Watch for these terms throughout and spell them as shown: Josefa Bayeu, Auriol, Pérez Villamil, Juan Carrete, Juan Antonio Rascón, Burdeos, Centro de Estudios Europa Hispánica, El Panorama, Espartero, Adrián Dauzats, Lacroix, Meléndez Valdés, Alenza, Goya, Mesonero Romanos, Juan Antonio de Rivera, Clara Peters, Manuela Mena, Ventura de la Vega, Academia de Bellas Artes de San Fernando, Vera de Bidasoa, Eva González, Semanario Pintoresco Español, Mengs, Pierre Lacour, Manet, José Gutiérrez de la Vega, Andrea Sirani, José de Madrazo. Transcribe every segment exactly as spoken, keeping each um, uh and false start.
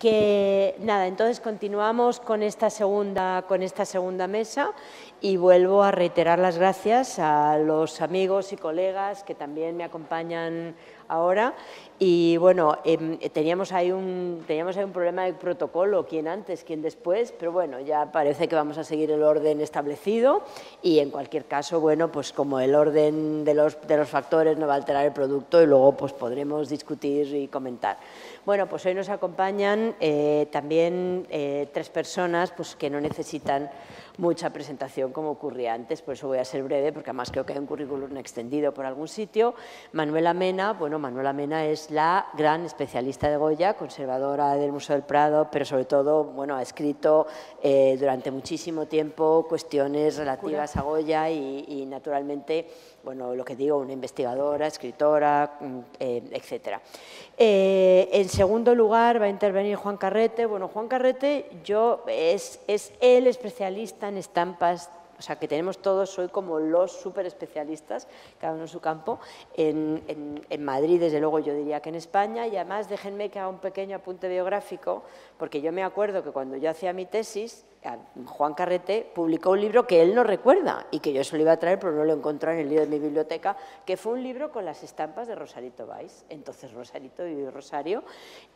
que nada, entonces continuamos con esta segunda, con esta segunda mesa y vuelvo a reiterar las gracias a los amigos y colegas que también me acompañan ahora. Y bueno, eh, teníamos, ahí un, teníamos ahí un problema de protocolo, quién antes, quién después, pero bueno, ya parece que vamos a seguir el orden establecido y en cualquier caso, bueno, pues como el orden de los, de los factores no va a alterar el producto y luego pues podremos discutir y comentar. Bueno, pues hoy nos acompañan eh, también eh, tres personas pues, que no necesitan mucha presentación como ocurría antes, por eso voy a ser breve, porque además creo que hay un currículum extendido por algún sitio. Manuela Mena, bueno, Manuela Mena es la gran especialista de Goya, conservadora del Museo del Prado, pero sobre todo, bueno, ha escrito eh, durante muchísimo tiempo cuestiones relativas a Goya y, y naturalmente, bueno, lo que digo, una investigadora, escritora, eh, etcétera. Eh, en segundo lugar va a intervenir Juan Carrete. Bueno, Juan Carrete yo, es, es el especialista en estampas, o sea, que tenemos todos hoy como los súper especialistas, cada uno en su campo, en, en, en Madrid, desde luego yo diría que en España, y además déjenme que haga un pequeño apunte biográfico, porque yo me acuerdo que cuando yo hacía mi tesis, Juan Carrete publicó un libro que él no recuerda y que yo se lo iba a traer, pero no lo encontré en el libro de mi biblioteca, que fue un libro con las estampas de Rosario Weiss, entonces Rosarito y Rosario,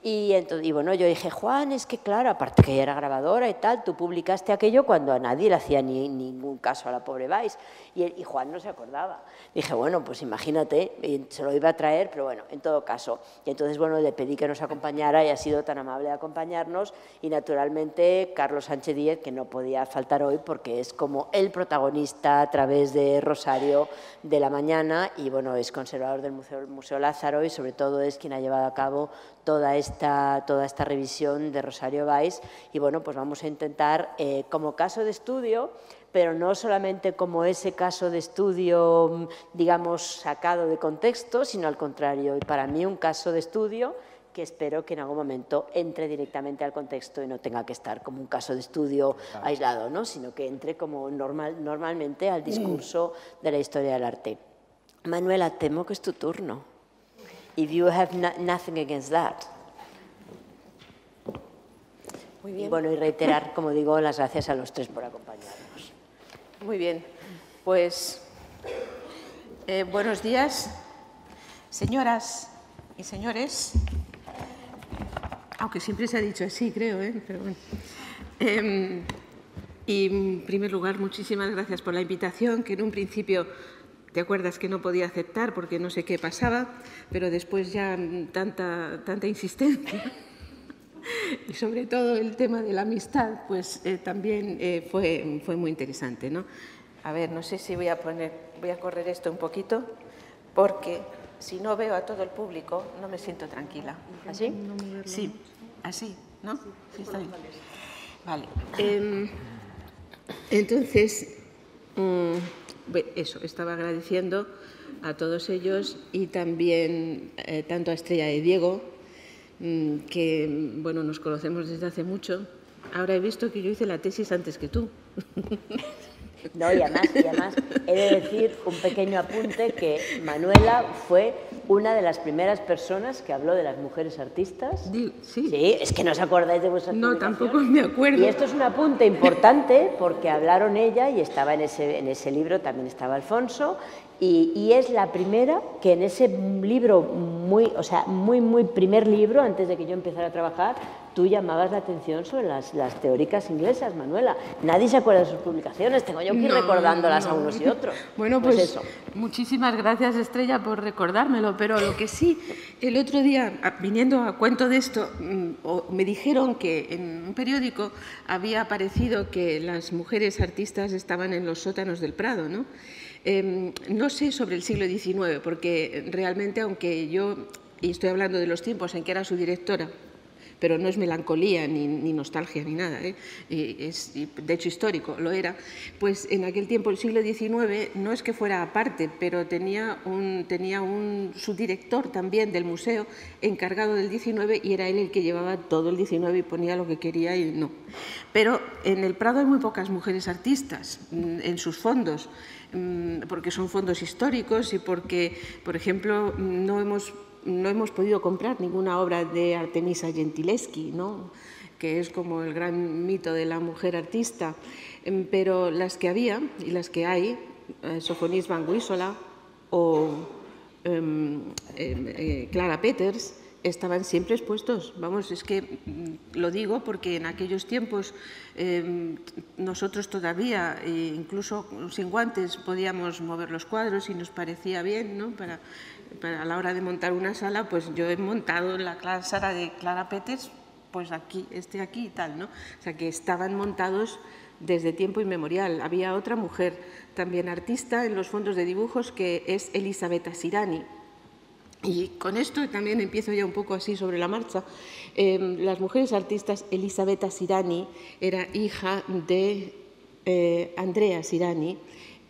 y, entonces, y bueno, yo dije, Juan, es que claro, aparte que ella era grabadora y tal, tú publicaste aquello cuando a nadie le hacía ni, ningún caso a la pobre Weiss, y, y Juan no se acordaba. Dije, bueno, pues imagínate, y se lo iba a traer, pero bueno, en todo caso. Y entonces, bueno, le pedí que nos acompañara y ha sido tan amable de acompañarnos, y naturalmente Carlos Sánchez Díez, que no podía faltar hoy porque es como el protagonista a través de Rosario de la mañana y bueno, es conservador del Museo, Museo Lázaro y sobre todo es quien ha llevado a cabo toda esta, toda esta revisión de Rosario Weiss y bueno, pues vamos a intentar eh, como caso de estudio, pero no solamente como ese caso de estudio digamos sacado de contexto, sino al contrario, y para mí un caso de estudio que espero que en algún momento entre directamente al contexto y no tenga que estar como un caso de estudio claro. aislado, ¿no? Sino que entre como normal, normalmente al discurso de la historia del arte. Manuela, temo que es tu turno. If you have no, nothing against that. Muy bien. Y bueno, y reiterar, como digo, las gracias a los tres por acompañarnos. Muy bien. Pues, eh, buenos días, señoras y señores. Aunque siempre se ha dicho así, creo, ¿eh? Pero bueno. Eh, y en primer lugar, muchísimas gracias por la invitación, que en un principio, ¿te acuerdas que no podía aceptar porque no sé qué pasaba? Pero después ya tanta, tanta insistencia y sobre todo el tema de la amistad, pues eh, también eh, fue, fue muy interesante, ¿no? A ver, no sé si voy a poner, voy a correr esto un poquito porque si no veo a todo el público, no me siento tranquila. ¿Así? Sí, así, ¿no? Sí, está bien. Vale. Eh, entonces, um, eso, estaba agradeciendo a todos ellos y también eh, tanto a Estrella y Diego, um, que, bueno, nos conocemos desde hace mucho. Ahora he visto que yo hice la tesis antes que tú. No, y además, y además he de decir un pequeño apunte que Manuela fue una de las primeras personas que habló de las mujeres artistas. Sí, sí es que no os acordáis de vuestras No, tampoco me acuerdo. Y esto es un apunte importante porque hablaron ella y estaba en ese, en ese libro, también estaba Alfonso, y, y es la primera que en ese libro, muy, o sea, muy, muy primer libro, antes de que yo empezara a trabajar, tú llamabas la atención sobre las, las teóricas inglesas, Manuela. Nadie se acuerda de sus publicaciones, tengo yo que ir no, recordándolas no. a unos y otros. Bueno, pues, pues eso. Muchísimas gracias, Estrella, por recordármelo, pero lo que sí, el otro día, viniendo a cuento de esto, me dijeron que en un periódico había aparecido que las mujeres artistas estaban en los sótanos del Prado, ¿no? Eh, no sé sobre el siglo diecinueve, porque realmente, aunque yo, y estoy hablando de los tiempos en que era su directora, pero no es melancolía, ni, ni nostalgia, ni nada, ¿eh? Y es, y de hecho histórico, lo era, pues en aquel tiempo, el siglo diecinueve, no es que fuera aparte, pero tenía un, tenía un subdirector también del museo encargado del diecinueve y era él el que llevaba todo el diecinueve y ponía lo que quería y no. Pero en el Prado hay muy pocas mujeres artistas en sus fondos, porque son fondos históricos y porque, por ejemplo, no hemos no hemos podido comprar ninguna obra de Artemisa Gentileschi, ¿no?, que es como el gran mito de la mujer artista, pero las que había y las que hay, Sofonis Vanguisola o eh, eh, Clara Peters, estaban siempre expuestos. Vamos, es que lo digo porque en aquellos tiempos eh, nosotros todavía, incluso sin guantes, podíamos mover los cuadros y nos parecía bien, ¿no? Para, para a la hora de montar una sala, pues yo he montado la sala de Clara Peters, pues aquí, este aquí y tal, ¿no? O sea, que estaban montados desde tiempo inmemorial. Había otra mujer, también artista, en los fondos de dibujos, que es Elisabetta Sirani. Y con esto también empiezo ya un poco así sobre la marcha. Eh, las mujeres artistas, Elisabetta Sirani era hija de eh, Andrea Sirani,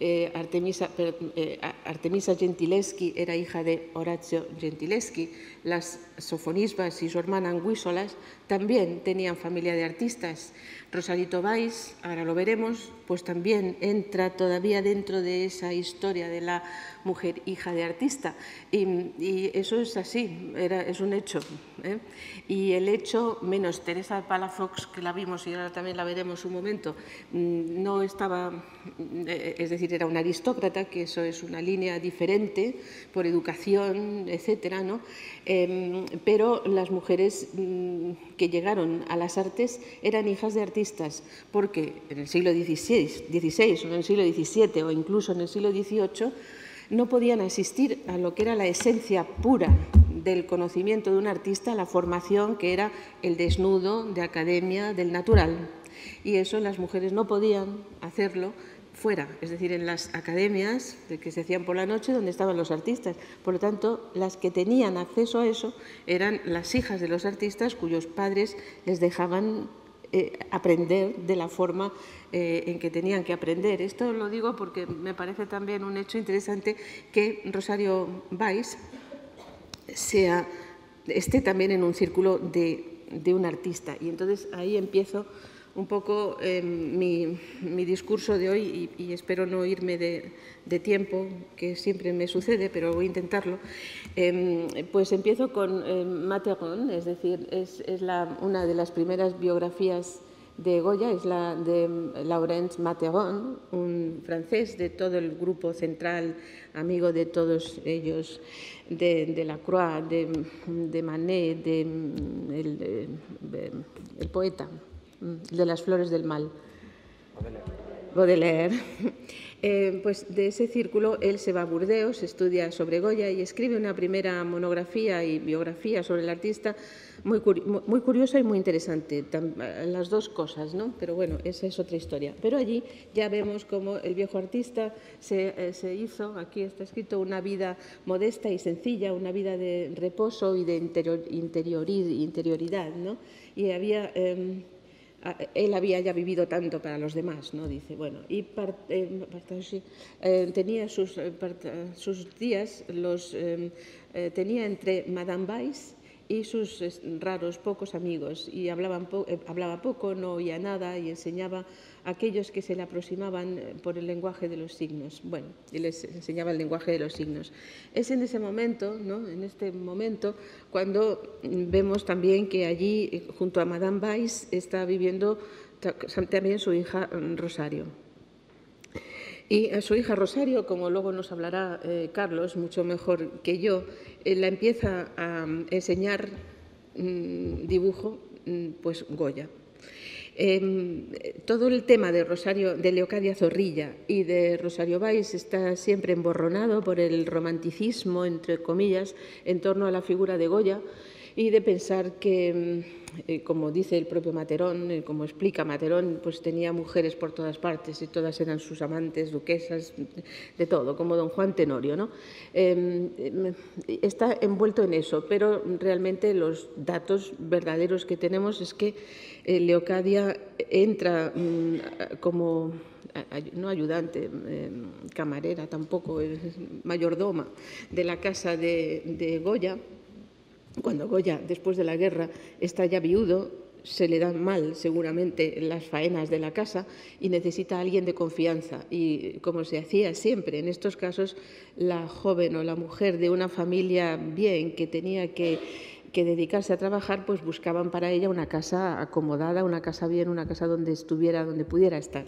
eh, Artemisa, eh, Artemisa Gentileschi era hija de Orazio Gentileschi, las sofonisbas y su hermana Anguísolas también tenían familia de artistas. Rosario Weiss, ahora lo veremos, pues también entra todavía dentro de esa historia de la mujer hija de artista, y, y eso es así, era, es un hecho, ¿eh? Y el hecho, menos Teresa Palafox, que la vimos y ahora también la veremos un momento, no estaba, es decir, era una aristócrata, que eso es una línea diferente por educación, etcétera, ¿no? Eh, pero las mujeres que llegaron a las artes eran hijas de artistas, porque en el siglo dieciséis o en el siglo diecisiete o incluso en el siglo dieciocho no podían asistir a lo que era la esencia pura del conocimiento de un artista, la formación que era el desnudo de academia del natural. Y eso las mujeres no podían hacerlo fuera, es decir, en las academias que se hacían por la noche donde estaban los artistas. Por lo tanto, las que tenían acceso a eso eran las hijas de los artistas cuyos padres les dejaban Eh, aprender de la forma eh, en que tenían que aprender. Esto lo digo porque me parece también un hecho interesante que Rosario Weiss sea, esté también en un círculo de, de un artista. Y entonces ahí empiezo un poco eh, mi, mi discurso de hoy, y, y espero no irme de, de tiempo, que siempre me sucede, pero voy a intentarlo. Eh, pues empiezo con eh, Matheron, es decir, es, es la, una de las primeras biografías de Goya, es la de Laurent Matheron, un francés de todo el grupo central, amigo de todos ellos, de, de Lacroix, de, de Manet, de, el, de, de, el poeta de las flores del mal, Baudelaire. Eh, pues de ese círculo él se va a Burdeos, estudia sobre Goya y escribe una primera monografía y biografía sobre el artista muy, muy curiosa y muy interesante, las dos cosas, ¿no? Pero bueno, esa es otra historia. Pero allí ya vemos cómo el viejo artista se, eh, se hizo, aquí está escrito, una vida modesta y sencilla, una vida de reposo y de interior, interioridad, ¿no? Y había... Eh, él había ya vivido tanto para los demás, ¿no? Dice, bueno, y part, eh, partage, eh, tenía sus, eh, part, sus días, los eh, eh, tenía entre Madame Weiss y sus raros pocos amigos, y hablaban po eh, hablaba poco, no oía nada y enseñaba a aquellos que se le aproximaban por el lenguaje de los signos. Bueno, y les enseñaba el lenguaje de los signos. Es en ese momento, ¿no?, en este momento, cuando vemos también que allí, junto a Madame Weiss, está viviendo también su hija Rosario. Y a su hija Rosario, como luego nos hablará eh, Carlos, mucho mejor que yo, eh, la empieza a enseñar mmm, dibujo, mmm, pues Goya. Eh, todo el tema de Rosario, de Leocadia Zorrilla y de Rosario Weiss está siempre emborronado por el romanticismo, entre comillas, en torno a la figura de Goya, y de pensar que, eh, como dice el propio Matheron, eh, como explica Matheron, pues tenía mujeres por todas partes y todas eran sus amantes, duquesas, de todo, como don Juan Tenorio, ¿no? Eh, está envuelto en eso, pero realmente los datos verdaderos que tenemos es que eh, Leocadia entra mm, como, ay, no ayudante, eh, camarera tampoco, es mayordoma de la casa de, de Goya. Cuando Goya, después de la guerra, está ya viudo, se le dan mal seguramente las faenas de la casa y necesita a alguien de confianza. Y como se hacía siempre en estos casos, la joven o la mujer de una familia bien que tenía que, que dedicarse a trabajar, pues buscaban para ella una casa acomodada, una casa bien, una casa donde estuviera, donde pudiera estar.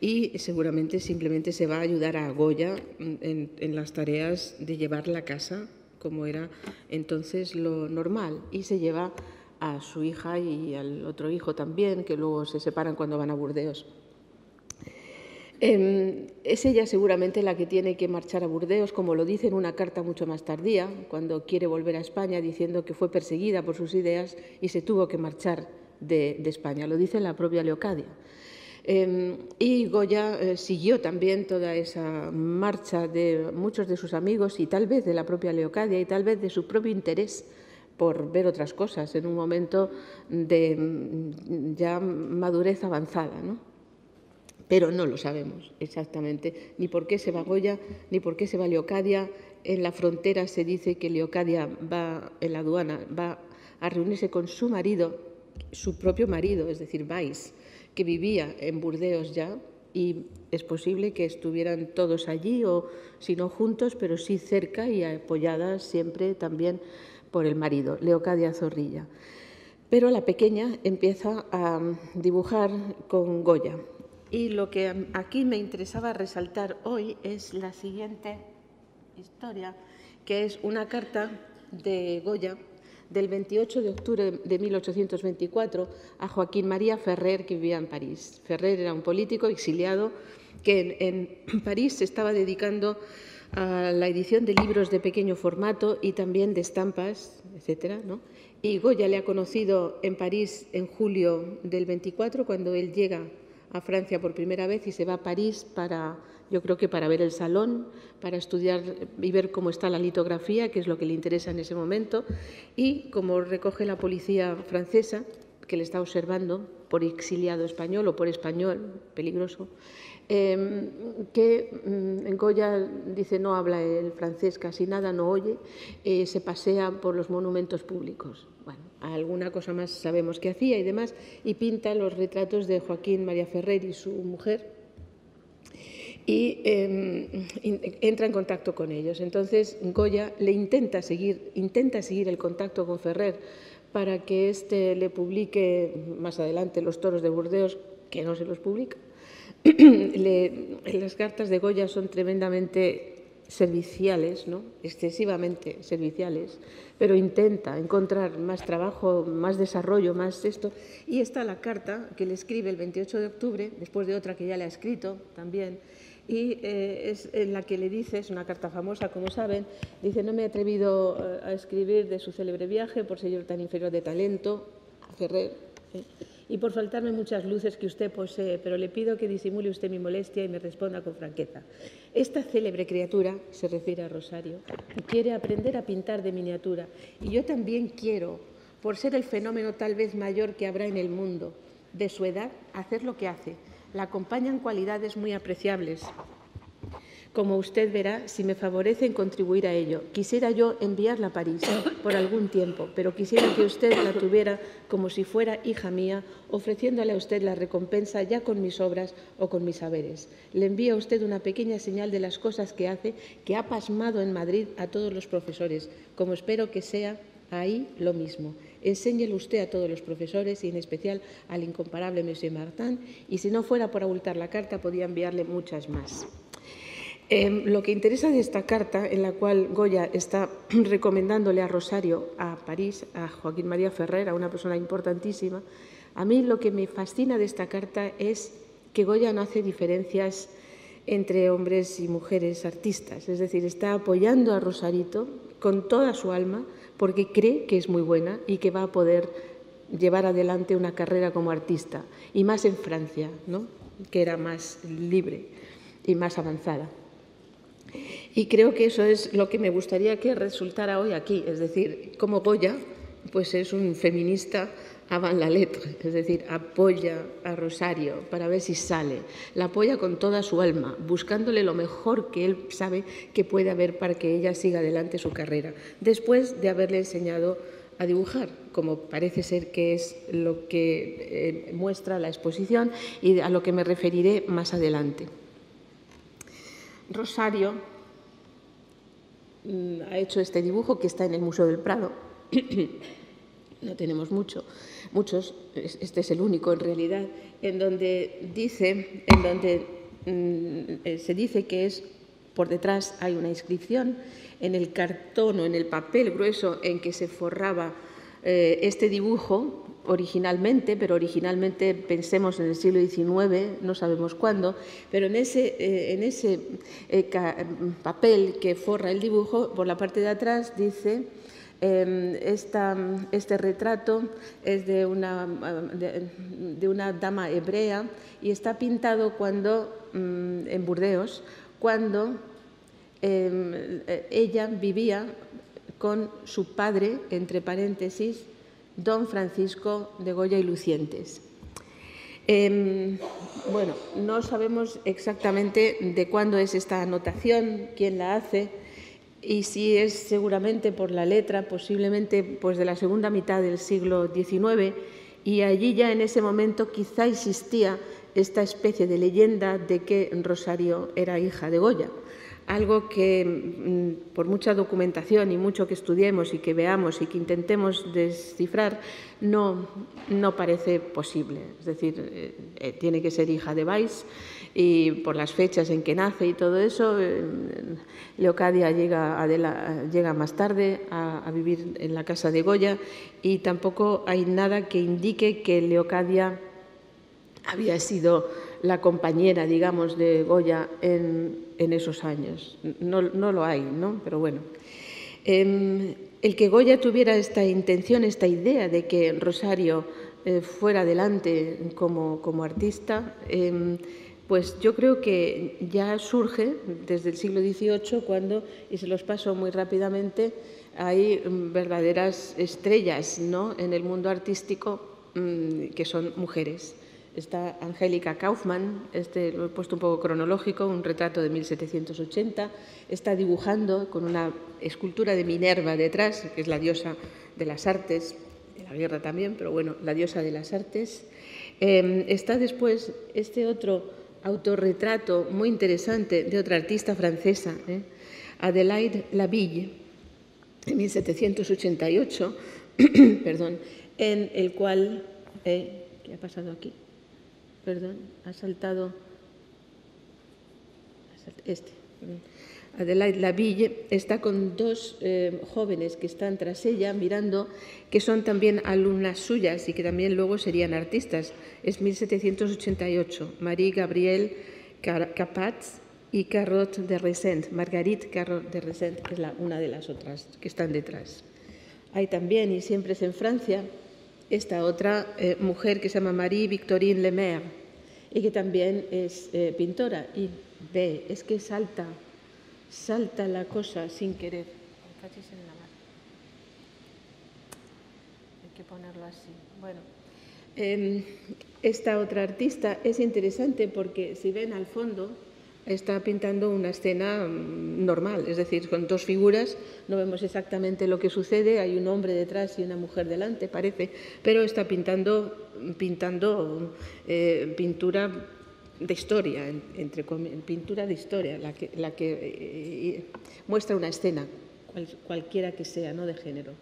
Y seguramente simplemente se va a ayudar a Goya en, en las tareas de llevar la casa, como era entonces lo normal, y se lleva a su hija y al otro hijo también, que luego se separan cuando van a Burdeos. Eh, es ella seguramente la que tiene que marchar a Burdeos, como lo dice en una carta mucho más tardía, cuando quiere volver a España, diciendo que fue perseguida por sus ideas y se tuvo que marchar de, de España. Lo dice la propia Leocadia. Eh, y Goya eh, siguió también toda esa marcha de muchos de sus amigos y tal vez de la propia Leocadia y tal vez de su propio interés por ver otras cosas en un momento de ya madurez avanzada, ¿no? Pero no lo sabemos exactamente, ni por qué se va Goya, ni por qué se va Leocadia. En la frontera se dice que Leocadia va, en la aduana, va a reunirse con su marido, su propio marido, es decir, Weiss, que vivía en Burdeos ya, y es posible que estuvieran todos allí, o si no juntos, pero sí cerca y apoyadas siempre también por el marido, Leocadia Zorrilla. Pero la pequeña empieza a dibujar con Goya. Y lo que aquí me interesaba resaltar hoy es la siguiente historia, que es una carta de Goya, del veintiocho de octubre de mil ochocientos veinticuatro a Joaquín María Ferrer, que vivía en París. Ferrer era un político exiliado que en, en París se estaba dedicando a la edición de libros de pequeño formato y también de estampas, etcétera, ¿no? Y Goya le ha conocido en París en julio del veinticuatro, cuando él llega a Francia por primera vez y se va a París para, yo creo que para ver el salón, para estudiar y ver cómo está la litografía, que es lo que le interesa en ese momento, y como recoge la policía francesa, que le está observando por exiliado español o por español, peligroso, eh, que en Goya dice no habla el francés casi nada, no oye, eh, se pasea por los monumentos públicos. Bueno, alguna cosa más sabemos que hacía y demás, y pinta los retratos de Joaquín María Ferrer y su mujer, y eh, entra en contacto con ellos. Entonces Goya le intenta seguir, intenta seguir el contacto con Ferrer para que éste le publique más adelante Los toros de Burdeos, que no se los publica. le, las cartas de Goya son tremendamente serviciales, ¿no? Excesivamente serviciales, pero intenta encontrar más trabajo, más desarrollo, más esto. Y está la carta que le escribe el veintiocho de octubre, después de otra que ya le ha escrito también, y eh, es en la que le dice, es una carta famosa, como saben, dice: no me he atrevido a escribir de su célebre viaje por ser yo tan inferior de talento, Ferrer, ¿eh? y por faltarme muchas luces que usted posee, pero le pido que disimule usted mi molestia y me responda con franqueza. Esta célebre criatura, se refiere a Rosario, quiere aprender a pintar de miniatura, y yo también quiero, por ser el fenómeno tal vez mayor que habrá en el mundo, de su edad, hacer lo que hace. La acompañan cualidades muy apreciables. Como usted verá, si me favorece en contribuir a ello, quisiera yo enviarla a París por algún tiempo, pero quisiera que usted la tuviera como si fuera hija mía, ofreciéndole a usted la recompensa ya con mis obras o con mis saberes. Le envío a usted una pequeña señal de las cosas que hace, que ha pasmado en Madrid a todos los profesores, como espero que sea ahí lo mismo. Enséñelo usted a todos los profesores y en especial al incomparable monsieur Martin, y si no fuera por abultar la carta, podía enviarle muchas más. Eh, lo que interesa de esta carta, en la cual Goya está recomendándole a Rosario, a París, a Joaquín María Ferrer, a una persona importantísima, a mí lo que me fascina de esta carta es que Goya no hace diferencias entre hombres y mujeres artistas, es decir, está apoyando a Rosarito con toda su alma porque cree que es muy buena y que va a poder llevar adelante una carrera como artista, y más en Francia, ¿no?, que era más libre y más avanzada. Y creo que eso es lo que me gustaría que resultara hoy aquí, es decir, como Goya, pues es un feminista avant la lettre, es decir, apoya a Rosario para ver si sale, la apoya con toda su alma, buscándole lo mejor que él sabe que puede haber para que ella siga adelante su carrera, después de haberle enseñado a dibujar, como parece ser que es lo que eh, muestra la exposición y a lo que me referiré más adelante. Rosario mm, ha hecho este dibujo que está en el Museo del Prado. No tenemos mucho, muchos, este es el único en realidad, en donde dice, en donde mm, se dice que es, por detrás hay una inscripción en el cartón o en el papel grueso en que se forraba eh, este dibujo originalmente, pero originalmente pensemos en el siglo diecinueve, no sabemos cuándo, pero en ese, eh, en ese eh, papel que forra el dibujo, por la parte de atrás dice… Esta, este retrato es de una, de, de una dama hebrea y está pintado cuando, en Burdeos, cuando eh, ella vivía con su padre, entre paréntesis, don Francisco de Goya y Lucientes. Eh, bueno, no sabemos exactamente de cuándo es esta anotación, quién la hace, y si es seguramente por la letra, posiblemente pues de la segunda mitad del siglo diecinueve, y allí ya en ese momento quizá existía esta especie de leyenda de que Rosario era hija de Goya, algo que por mucha documentación y mucho que estudiemos y que veamos y que intentemos descifrar, no, no parece posible. Es decir, eh, eh, tiene que ser hija de Weiss y por las fechas en que nace y todo eso, eh, Leocadia llega, Adela, llega más tarde a, a vivir en la casa de Goya y tampoco hay nada que indique que Leocadia había sido la compañera, digamos, de Goya en, en esos años. No, no lo hay, ¿no? Pero bueno. Eh, el que Goya tuviera esta intención, esta idea de que Rosario eh, fuera adelante como, como artista, eh, pues yo creo que ya surge desde el siglo dieciocho cuando, y se los paso muy rápidamente, hay verdaderas estrellas, ¿no?, en el mundo artístico mmm, que son mujeres. Está Angélica Kaufmann, este lo he puesto un poco cronológico, un retrato de mil setecientos ochenta, está dibujando con una escultura de Minerva detrás, que es la diosa de las artes, de la guerra también, pero bueno, la diosa de las artes. Eh, está después este otro autorretrato muy interesante de otra artista francesa, eh, Adelaide Laville, de mil setecientos ochenta y ocho, perdón, en el cual… Eh, ¿qué ha pasado aquí? Perdón, ha saltado este. Adelaide Laville está con dos eh, jóvenes que están tras ella mirando, que son también alumnas suyas y que también luego serían artistas. Es mil setecientos ochenta y ocho, Marie-Gabrielle Capatz y Carrot de Resent, Marguerite Carrot de Resent, que es la, una de las otras que están detrás. Hay también, y siempre es en Francia, esta otra eh, mujer que se llama Marie-Victorine Lemaire y que también es eh, pintora. Y ve, es que salta, salta la cosa sin querer. Hay que ponerlo así. Bueno, eh, esta otra artista es interesante porque si ven al fondo está pintando una escena normal, es decir, con dos figuras, no vemos exactamente lo que sucede, hay un hombre detrás y una mujer delante, parece, pero está pintando, pintando eh, pintura de historia, entre pintura de historia, la que, la que eh, muestra una escena, cual, cualquiera que sea, no de género.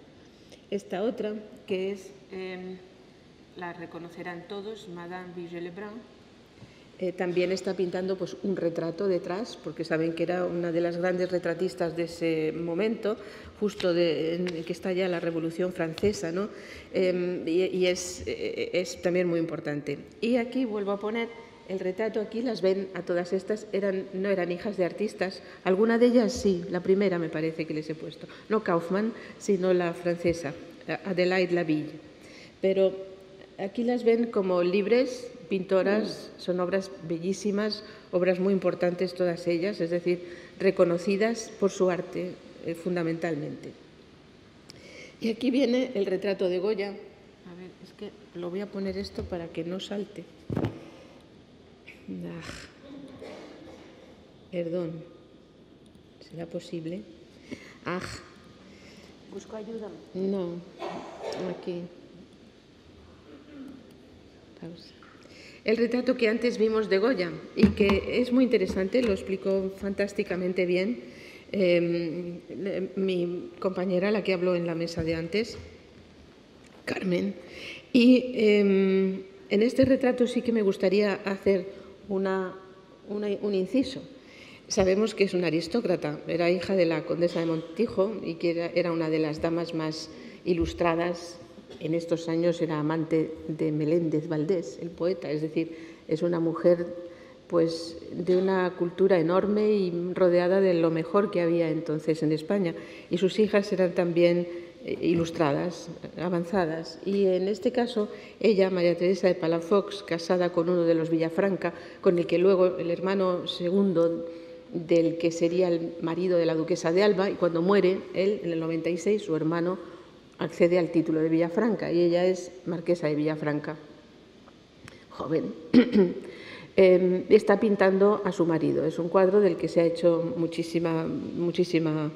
Esta otra, que es, eh, la reconocerán todos, Madame Vigée-Lebrun, Eh, también está pintando pues, un retrato detrás, porque saben que era una de las grandes retratistas de ese momento, justo de, en que está ya la Revolución Francesa, ¿no? Eh, y y es, eh, es también muy importante. Y aquí vuelvo a poner el retrato, aquí las ven a todas estas, eran, no eran hijas de artistas, alguna de ellas sí, la primera me parece que les he puesto, no Kaufmann, sino la francesa, Adelaide Laville. Pero aquí las ven como libres, pintoras, son obras bellísimas, obras muy importantes todas ellas, es decir, reconocidas por su arte eh, fundamentalmente. Y aquí viene el retrato de Goya. A ver, es que lo voy a poner esto para que no salte. Ah, perdón, ¿será posible? Ah. ¿Busco ayuda? No. Aquí. Pausa. El retrato que antes vimos de Goya y que es muy interesante, lo explicó fantásticamente bien eh, mi compañera, la que habló en la mesa de antes, Carmen. Y eh, en este retrato sí que me gustaría hacer una, una, un inciso. Sabemos que es una aristócrata, era hija de la condesa de Montijo y que era una de las damas más ilustradas. En estos años era amante de Meléndez Valdés, el poeta, es decir, es una mujer pues, de una cultura enorme y rodeada de lo mejor que había entonces en España. Y sus hijas eran también ilustradas, avanzadas. Y en este caso, ella, María Teresa de Palafox, casada con uno de los Villafranca, con el que luego el hermano segundo del que sería el marido de la duquesa de Alba, y cuando muere él, en el noventa y seis, su hermano accede al título de Villafranca y ella es marquesa de Villafranca, joven. eh, está pintando a su marido. Es un cuadro del que se ha hecho muchísima, muchísima,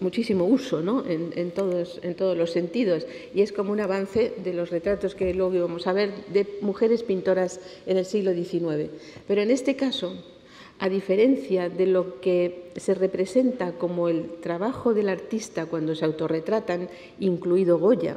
muchísimo uso, ¿no? en, en, todos, en todos los sentidos. Y es como un avance de los retratos que luego íbamos a ver de mujeres pintoras en el siglo diecinueve. Pero en este caso, a diferencia de lo que se representa como el trabajo del artista cuando se autorretratan, incluido Goya,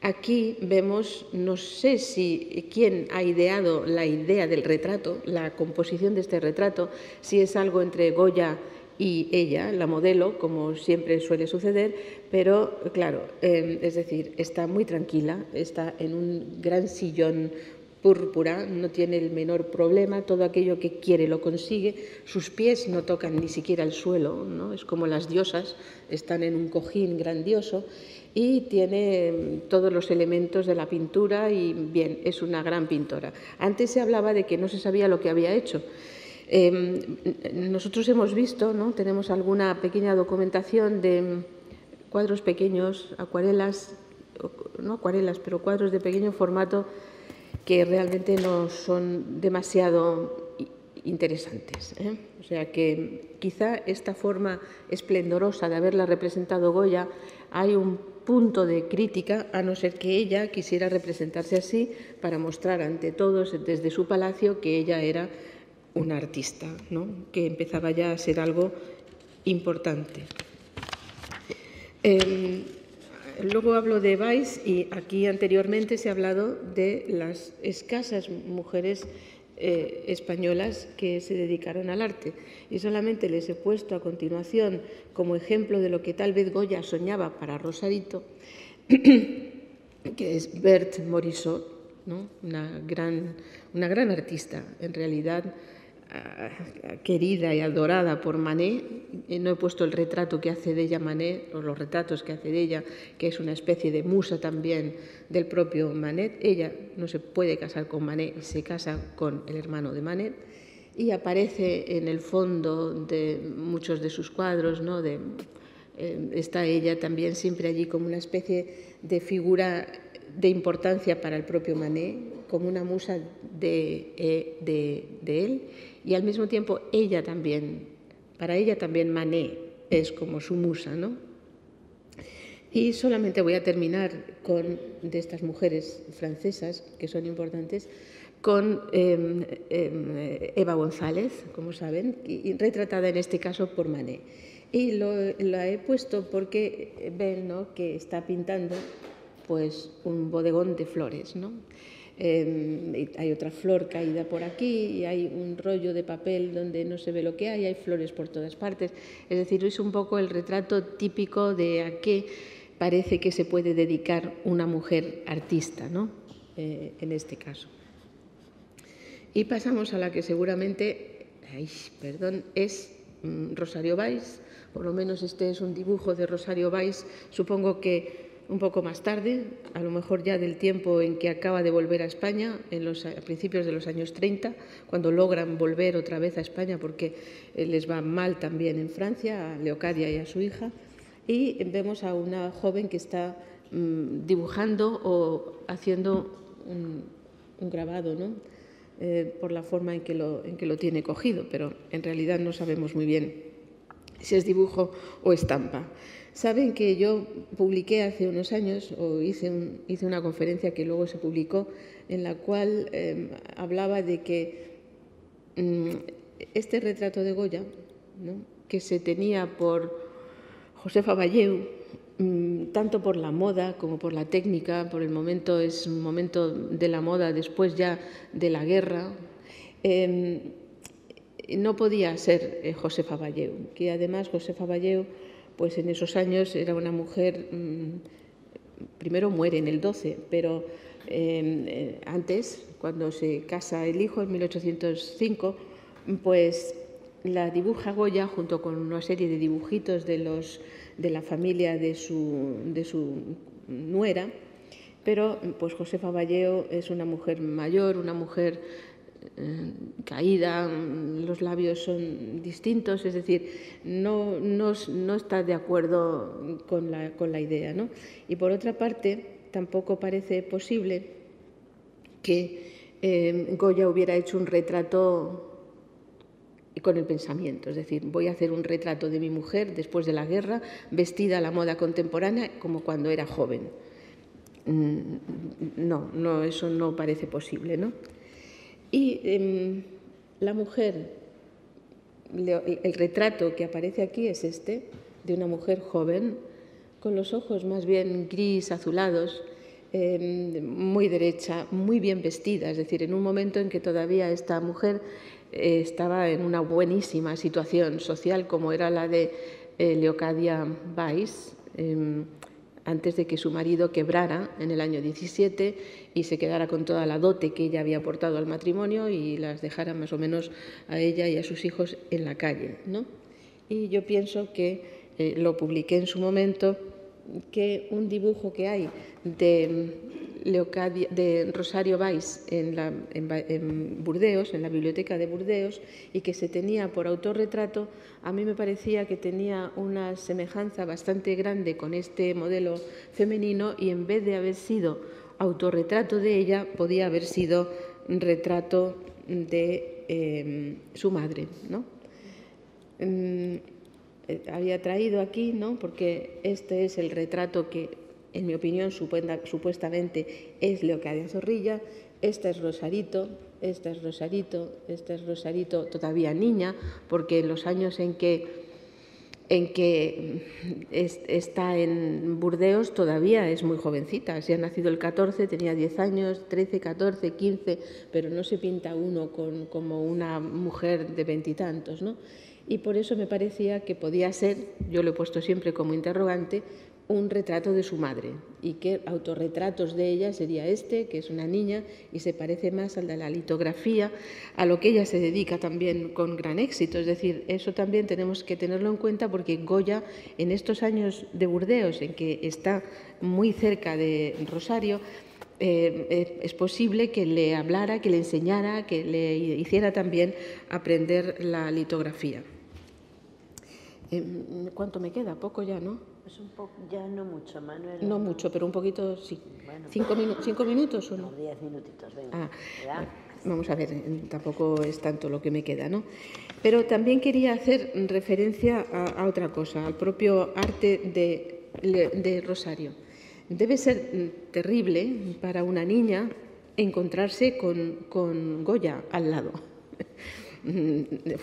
aquí vemos, no sé si quién ha ideado la idea del retrato, la composición de este retrato, si es algo entre Goya y ella, la modelo, como siempre suele suceder, pero claro, eh, es decir, está muy tranquila, está en un gran sillón púrpura, no tiene el menor problema, todo aquello que quiere lo consigue, sus pies no tocan ni siquiera el suelo, ¿no? Es como las diosas, están en un cojín grandioso y tiene todos los elementos de la pintura y bien, es una gran pintora. Antes se hablaba de que no se sabía lo que había hecho. Eh, nosotros hemos visto, ¿no? Tenemos alguna pequeña documentación de cuadros pequeños, acuarelas, no acuarelas, pero cuadros de pequeño formato, que realmente no son demasiado interesantes, ¿eh? O sea que quizá esta forma esplendorosa de haberla representado Goya hay un punto de crítica, a no ser que ella quisiera representarse así para mostrar ante todos desde su palacio que ella era una artista, ¿no? Que empezaba ya a ser algo importante. Eh, Luego hablo de Weiss y aquí anteriormente se ha hablado de las escasas mujeres eh, españolas que se dedicaron al arte y solamente les he puesto a continuación como ejemplo de lo que tal vez Goya soñaba para Rosarito, que es Berthe Morisot, ¿no? una, gran, una gran artista en realidad, querida y adorada por Manet. No he puesto el retrato que hace de ella Manet, o los retratos que hace de ella, que es una especie de musa también del propio Manet. Ella no se puede casar con Manet, se casa con el hermano de Manet y aparece en el fondo de muchos de sus cuadros, ¿no? De, eh, está ella también siempre allí como una especie de figura de importancia para el propio Manet, como una musa de, de, de él. Y al mismo tiempo, ella también, para ella también Manet es como su musa, ¿no? Y solamente voy a terminar con, de estas mujeres francesas, que son importantes, con eh, eh, Eva González, como saben, y retratada en este caso por Manet. Y lo, la he puesto porque ven, ¿no?, que está pintando pues, un bodegón de flores, ¿no? Eh, hay otra flor caída por aquí y hay un rollo de papel donde no se ve lo que hay, hay flores por todas partes. Es decir, es un poco el retrato típico de a qué parece que se puede dedicar una mujer artista, ¿no? Eh, en este caso. Y pasamos a la que seguramente, ay, perdón, es mm, Rosario Weiss, por lo menos este es un dibujo de Rosario Weiss, supongo que un poco más tarde, a lo mejor ya del tiempo en que acaba de volver a España, en los, a principios de los años treinta, cuando logran volver otra vez a España porque les va mal también en Francia, a Leocadia y a su hija, y vemos a una joven que está mmm, dibujando o haciendo un, un grabado, ¿no? eh, por la forma en que, lo, en que lo tiene cogido, pero en realidad no sabemos muy bien si es dibujo o estampa. Saben que yo publiqué hace unos años, o hice, un, hice una conferencia que luego se publicó, en la cual eh, hablaba de que mm, este retrato de Goya, ¿no?, que se tenía por Josefa Bayeu, mm, tanto por la moda como por la técnica, por el momento, es un momento de la moda después ya de la guerra, eh, no podía ser eh, Josefa Bayeu, que además Josefa Bayeu, pues en esos años era una mujer, primero muere en el doce, pero eh, antes, cuando se casa el hijo en mil ochocientos cinco, pues la dibuja Goya junto con una serie de dibujitos de, los, de la familia de su, de su nuera, pero pues Josefa Bayeu es una mujer mayor, una mujer caída, los labios son distintos, es decir, no, no, no está de acuerdo con la, con la idea, ¿no? Y por otra parte, tampoco parece posible que eh, Goya hubiera hecho un retrato con el pensamiento, es decir, voy a hacer un retrato de mi mujer después de la guerra, vestida a la moda contemporánea como cuando era joven. No, no, eso no parece posible, ¿no? Y eh, la mujer, el retrato que aparece aquí es este, de una mujer joven, con los ojos más bien gris, azulados, eh, muy derecha, muy bien vestida, es decir, en un momento en que todavía esta mujer eh, estaba en una buenísima situación social, como era la de eh, Leocadia Weiss, eh, antes de que su marido quebrara en el año diecisiete y se quedara con toda la dote que ella había aportado al matrimonio y las dejara más o menos a ella y a sus hijos en la calle, ¿no? Y yo pienso que, eh, lo publiqué en su momento, que un dibujo que hay de, Leocadia, de Rosario Weiss en, la, en, en Burdeos, en la biblioteca de Burdeos, y que se tenía por autorretrato, a mí me parecía que tenía una semejanza bastante grande con este modelo femenino, y en vez de haber sido autorretrato de ella, podía haber sido retrato de eh, su madre, ¿no? Mm, había traído aquí, ¿no?, porque este es el retrato que, en mi opinión, supuestamente es Leocadia Zorrilla, esta es Rosarito, esta es Rosarito, esta es Rosarito todavía niña, porque en los años en que, en que es, está en Burdeos todavía es muy jovencita, si ha nacido el catorce, tenía diez años, trece, catorce, quince, pero no se pinta uno con, como una mujer de veintitantos, ¿no? Y por eso me parecía que podía ser, yo lo he puesto siempre como interrogante, un retrato de su madre, y que autorretratos de ella sería este, que es una niña y se parece más al de la litografía, a lo que ella se dedica también con gran éxito. Es decir, eso también tenemos que tenerlo en cuenta, porque Goya, en estos años de Burdeos, en que está muy cerca de Rosario, Eh, es posible que le hablara, que le enseñara, que le hiciera también aprender la litografía. Eh, ¿Cuánto me queda? Poco ya, ¿no? Pues un poco, ya no mucho, Manuel. No mucho, pero un poquito sí. Bueno, ¿Cinco, minu ¿Cinco minutos o no? No, diez minutitos, venga. Ah, vamos a ver, tampoco es tanto lo que me queda, ¿no? Pero también quería hacer referencia a, a otra cosa, al propio arte de, de Rosario. Debe ser terrible para una niña encontrarse con, con Goya al lado.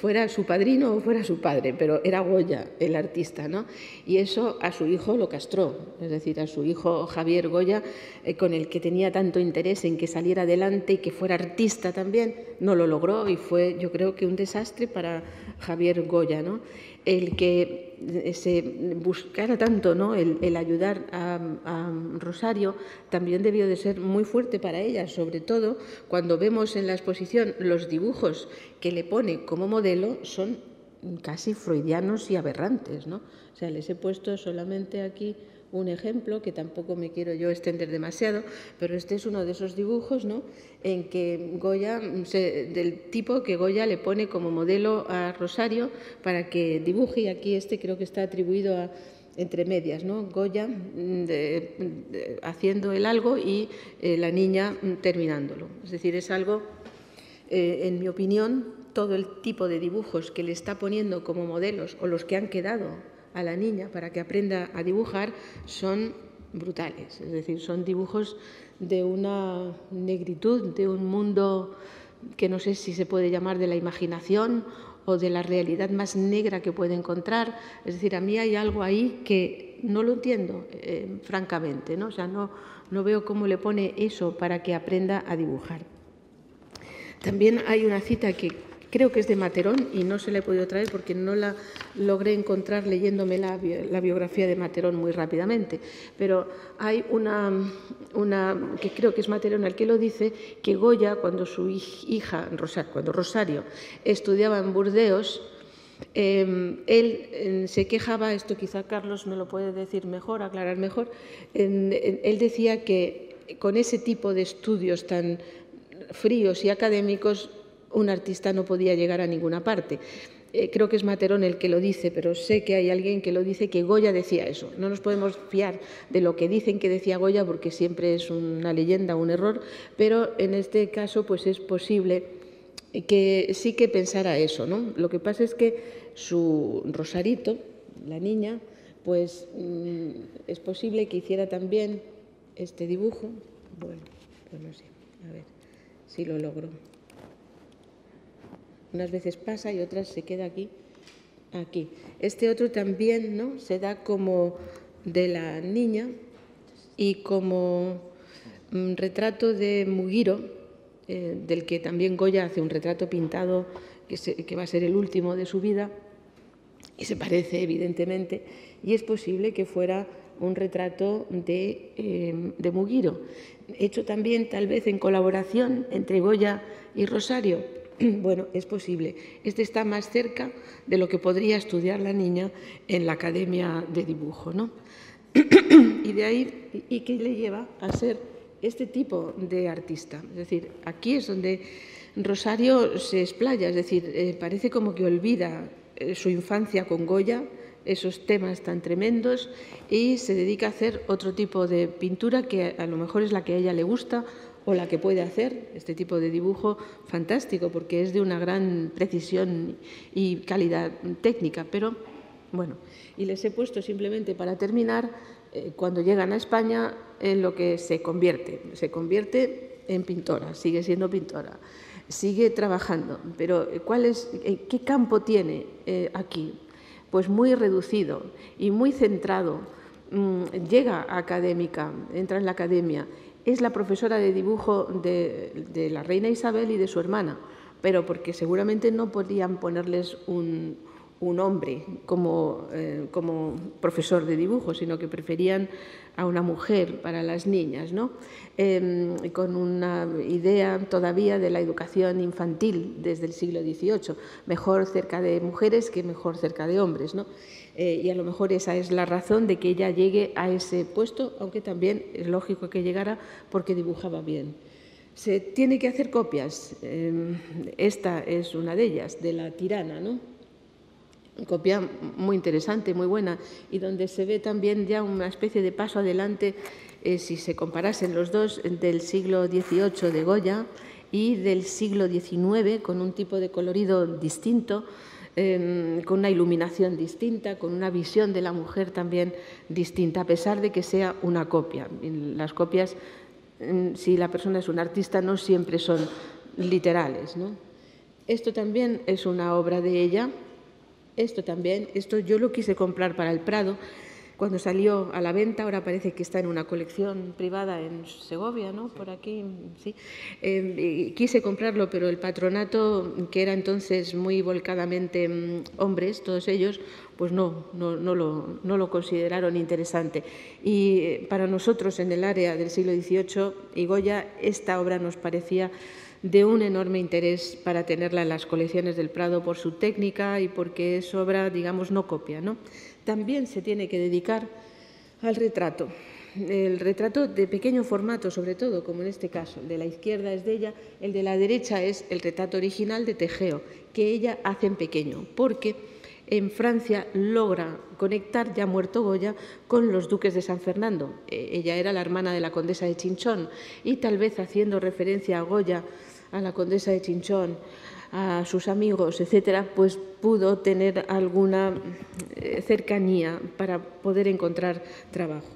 Fuera su padrino o fuera su padre, pero era Goya el artista, ¿no? Y eso a su hijo lo castró, es decir, a su hijo Javier Goya, eh, con el que tenía tanto interés en que saliera adelante y que fuera artista también, no lo logró y fue, yo creo, que un desastre para Javier Goya, ¿no? El que se buscara tanto, ¿no?, el, el ayudar a, a Rosario también debió de ser muy fuerte para ella, sobre todo cuando vemos en la exposición los dibujos que le pone como modelo son casi freudianos y aberrantes, ¿no? O sea, les he puesto solamente aquí un ejemplo, que tampoco me quiero yo extender demasiado, pero este es uno de esos dibujos, ¿no?, en que Goya, se, del tipo que Goya le pone como modelo a Rosario para que dibuje, y aquí este creo que está atribuido a entre medias, ¿no?, Goya de, de, haciendo el algo y eh, la niña terminándolo. Es decir, es algo, eh, en mi opinión, todo el tipo de dibujos que le está poniendo como modelos o los que han quedado a la niña para que aprenda a dibujar son brutales. Es decir, son dibujos de una negritud, de un mundo que no sé si se puede llamar de la imaginación o de la realidad más negra que puede encontrar. Es decir, a mí hay algo ahí que no lo entiendo, eh, francamente, ¿no? O sea, no, no veo cómo le pone eso para que aprenda a dibujar. También hay una cita que creo que es de Matheron y no se la he podido traer porque no la logré encontrar leyéndome la, la biografía de Matheron muy rápidamente, pero hay una, una que creo que es Matheron el que lo dice, que Goya, cuando su hija, cuando Rosario estudiaba en Burdeos, Eh, él eh, se quejaba, esto quizá Carlos me lo puede decir mejor, aclarar mejor, eh, él decía que con ese tipo de estudios tan fríos y académicos un artista no podía llegar a ninguna parte. Eh, creo que es Matheron el que lo dice, pero sé que hay alguien que lo dice, que Goya decía eso. No nos podemos fiar de lo que dicen que decía Goya porque siempre es una leyenda, un error, pero en este caso pues es posible que sí que pensara eso, ¿no? Lo que pasa es que su Rosarito, la niña, pues es posible que hiciera también este dibujo. Bueno, pues no sé, a ver si lo logro. Unas veces pasa y otras se queda aquí, aquí. Este otro también, ¿no? Se da como de la niña y como un retrato de Mugiro, Eh, del que también Goya hace un retrato pintado que, se, que va a ser el último de su vida, y se parece evidentemente, y es posible que fuera un retrato de, eh, de Mugiro, hecho también tal vez en colaboración entre Goya y Rosario. Bueno, es posible. Este está más cerca de lo que podría estudiar la niña en la Academia de Dibujo, ¿no? Y de ahí, y que le lleva a ser este tipo de artista. Es decir, aquí es donde Rosario se explaya, es decir, eh, parece como que olvida eh, su infancia con Goya, esos temas tan tremendos, y se dedica a hacer otro tipo de pintura que a lo mejor es la que a ella le gusta o la que puede hacer, este tipo de dibujo fantástico, porque es de una gran precisión y calidad técnica, pero bueno, y les he puesto simplemente para terminar cuando llegan a España, en lo que se convierte. Se convierte en pintora, sigue siendo pintora, sigue trabajando. Pero ¿cuál es, qué campo tiene aquí? Pues muy reducido y muy centrado. Llega a académica, entra en la academia. Es la profesora de dibujo de, de la reina Isabel y de su hermana, pero porque seguramente no podían ponerles un... un hombre como, eh, como profesor de dibujo, sino que preferían a una mujer para las niñas, ¿no? Eh, con una idea todavía de la educación infantil desde el siglo dieciocho, mejor cerca de mujeres que mejor cerca de hombres, ¿no? Eh, y a lo mejor esa es la razón de que ella llegue a ese puesto, aunque también es lógico que llegara porque dibujaba bien. Se tiene que hacer copias, eh, esta es una de ellas, de la Tirana, ¿no? Copia muy interesante, muy buena, y donde se ve también ya una especie de paso adelante, eh, si se comparasen los dos, del siglo dieciocho de Goya y del siglo diecinueve, con un tipo de colorido distinto, eh, con una iluminación distinta, con una visión de la mujer también distinta, a pesar de que sea una copia. Las copias, eh, si la persona es un artista, no siempre son literales, ¿no? Esto también es una obra de ella. Esto también, esto yo lo quise comprar para el Prado cuando salió a la venta, ahora parece que está en una colección privada en Segovia, ¿no? Por aquí, sí. Eh, quise comprarlo, pero el patronato, que era entonces muy volcadamente hombres, todos ellos, pues no, no, no, lo, no lo consideraron interesante. Y para nosotros, en el área del siglo dieciocho y Goya, esta obra nos parecía de un enorme interés para tenerla en las colecciones del Prado por su técnica y porque es obra, digamos, no copia, ¿no? También se tiene que dedicar al retrato, el retrato de pequeño formato, sobre todo, como en este caso. El de la izquierda es de ella, el de la derecha es el retrato original de Tegeo, que ella hace en pequeño, porque en Francia logra conectar, ya muerto Goya, con los duques de San Fernando. Ella era la hermana de la condesa de Chinchón y tal vez haciendo referencia a Goya, a la condesa de Chinchón, a sus amigos, etcétera, pues pudo tener alguna cercanía para poder encontrar trabajo.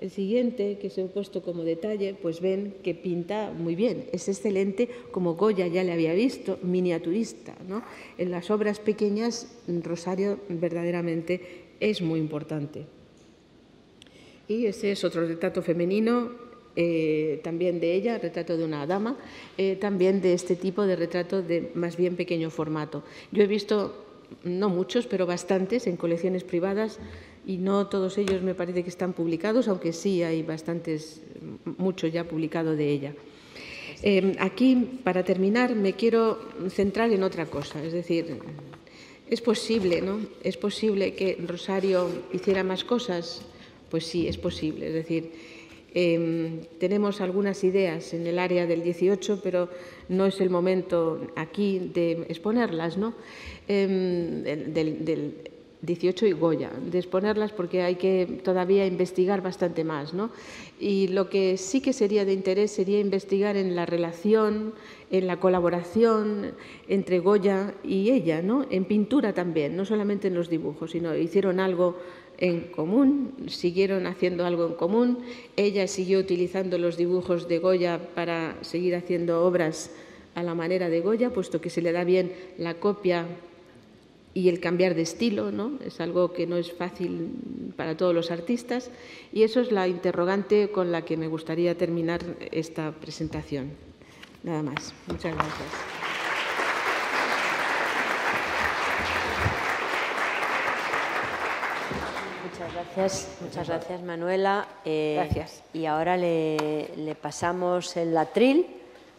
El siguiente, que se ha puesto como detalle, pues ven que pinta muy bien, es excelente, como Goya ya le había visto, miniaturista, ¿no? En las obras pequeñas, Rosario verdaderamente es muy importante. Y ese es otro retrato femenino, eh, también de ella, retrato de una dama, eh, también de este tipo de retrato de más bien pequeño formato. Yo he visto, no muchos, pero bastantes en colecciones privadas, y no todos ellos me parece que están publicados, aunque sí hay bastantes, mucho ya publicado de ella. Eh, aquí, para terminar, me quiero centrar en otra cosa, es decir, es posible, ¿no? ¿Es posible que Rosario hiciera más cosas? Pues sí, es posible, es decir, eh, tenemos algunas ideas en el área del dieciocho, pero no es el momento aquí de exponerlas, ¿no? Eh, del, del, del, dieciocho y Goya, de exponerlas porque hay que todavía investigar bastante más, ¿no? Y lo que sí que sería de interés sería investigar en la relación, en la colaboración entre Goya y ella, ¿no? En pintura también, no solamente en los dibujos, sino hicieron algo en común, siguieron haciendo algo en común, ella siguió utilizando los dibujos de Goya para seguir haciendo obras a la manera de Goya, puesto que se le da bien la copia y el cambiar de estilo, ¿no? Es algo que no es fácil para todos los artistas, y eso es la interrogante con la que me gustaría terminar esta presentación. Nada más. Muchas gracias. Muchas gracias, muchas gracias, Manuela. Eh, gracias. Y ahora le, le pasamos el atril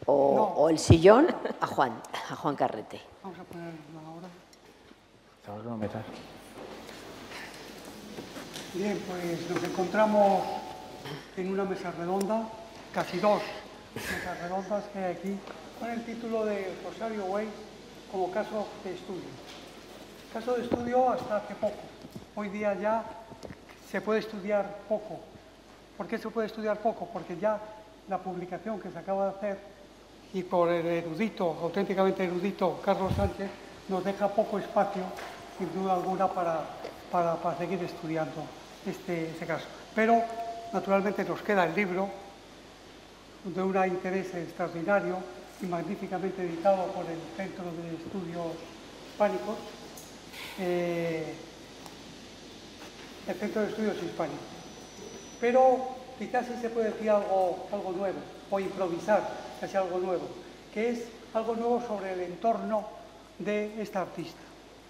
o, no. o el sillón a Juan, a Juan Carrete. Vamos a ponerlo ahora. Bien, pues nos encontramos en una mesa redonda, casi dos mesas redondas que hay aquí, con el título de Rosario Weiss como caso de estudio. Caso de estudio hasta hace poco. Hoy día ya se puede estudiar poco. ¿Por qué se puede estudiar poco? Porque ya la publicación que se acaba de hacer y por el erudito, auténticamente erudito, Carlos Sánchez, nos deja poco espacio, sin duda alguna, para, para, para seguir estudiando este, este caso. Pero, naturalmente, nos queda el libro de un interés extraordinario y magníficamente editado por el Centro de Estudios Hispánicos, eh, el Centro de Estudios Hispánicos. Pero quizás sí se puede decir algo, algo nuevo, o improvisar casi algo nuevo, que es algo nuevo sobre el entorno de esta artista.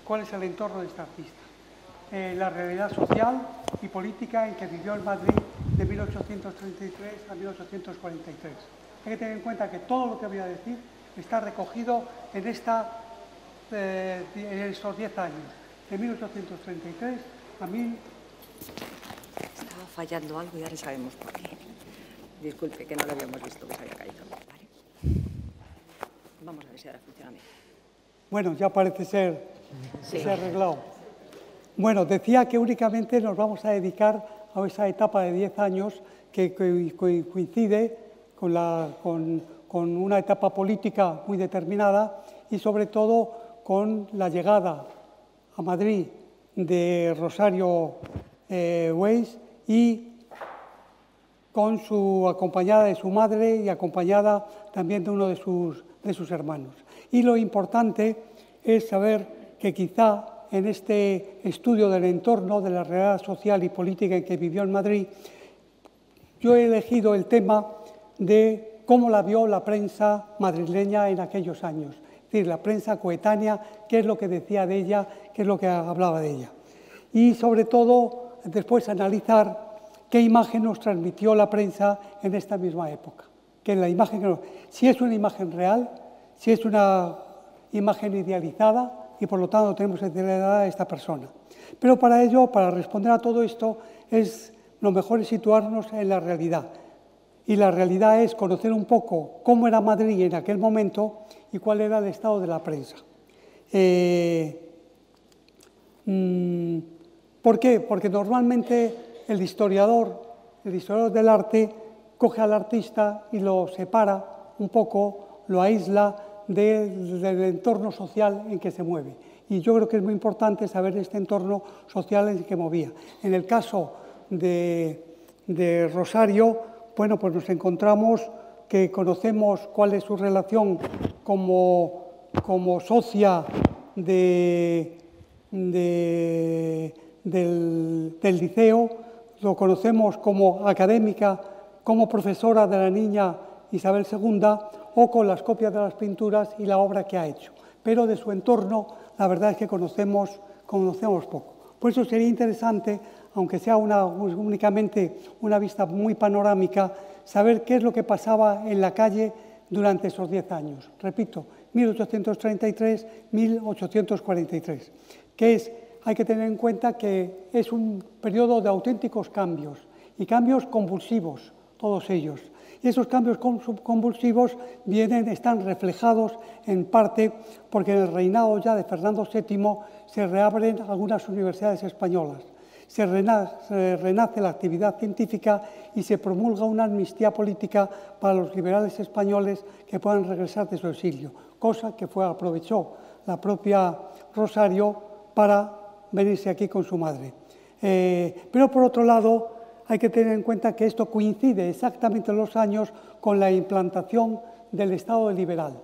¿Cuál es el entorno de esta artista? Eh, la realidad social y política en que vivió en Madrid de mil ochocientos treinta y tres a mil ochocientos cuarenta y tres. Hay que tener en cuenta que todo lo que voy a decir está recogido en, esta, eh, en estos diez años, de mil ochocientos treinta y tres a mil... Estaba fallando algo y ahora sabemos por qué. Disculpe, que no lo habíamos visto, que se había caído. Vale. Vamos a ver si ahora funciona bien. Bueno, ya parece ser, sí. ser arreglado. Bueno, decía que únicamente nos vamos a dedicar a esa etapa de diez años que coincide con, la, con, con una etapa política muy determinada y sobre todo con la llegada a Madrid de Rosario eh, Weiss y con su acompañada de su madre y acompañada también de uno de sus, de sus hermanos. Y lo importante es saber que quizá en este estudio del entorno, de la realidad social y política en que vivió en Madrid, yo he elegido el tema de cómo la vio la prensa madrileña en aquellos años, es decir, la prensa coetánea, qué es lo que decía de ella, qué es lo que hablaba de ella. Y sobre todo, después analizar qué imagen nos transmitió la prensa en esta misma época. Que la imagen que nos... Si es una imagen real, si es una imagen idealizada y, por lo tanto, tenemos idealizada a esta persona. Pero para ello, para responder a todo esto, es, lo mejor es situarnos en la realidad. Y la realidad es conocer un poco cómo era Madrid en aquel momento y cuál era el estado de la prensa. Eh, ¿Por qué? Porque normalmente el historiador, el historiador del arte coge al artista y lo separa un poco, lo aísla del entorno social en que se mueve. y yo creo que es muy importante saber este entorno social en el que movía. En el caso de, de Rosario, bueno, pues nos encontramos que conocemos cuál es su relación como, como socia de, de, del, del liceo, lo conocemos como académica, como profesora de la niña Isabel segunda, o con las copias de las pinturas y la obra que ha hecho. Pero de su entorno, la verdad es que conocemos, conocemos poco. Por eso sería interesante, aunque sea una, únicamente una vista muy panorámica, saber qué es lo que pasaba en la calle durante esos diez años. Repito, mil ochocientos treinta y tres a mil ochocientos cuarenta y tres, que es, hay que tener en cuenta que es un periodo de auténticos cambios, y cambios convulsivos, todos ellos. Y esos cambios convulsivos vienen, están reflejados en parte porque en el reinado ya de Fernando séptimo se reabren algunas universidades españolas, se renace, se renace la actividad científica y se promulga una amnistía política para los liberales españoles que puedan regresar de su exilio, cosa que fue, aprovechó la propia Rosario para venirse aquí con su madre. Eh, pero por otro lado, hay que tener en cuenta que esto coincide exactamente en los años con la implantación del Estado liberal,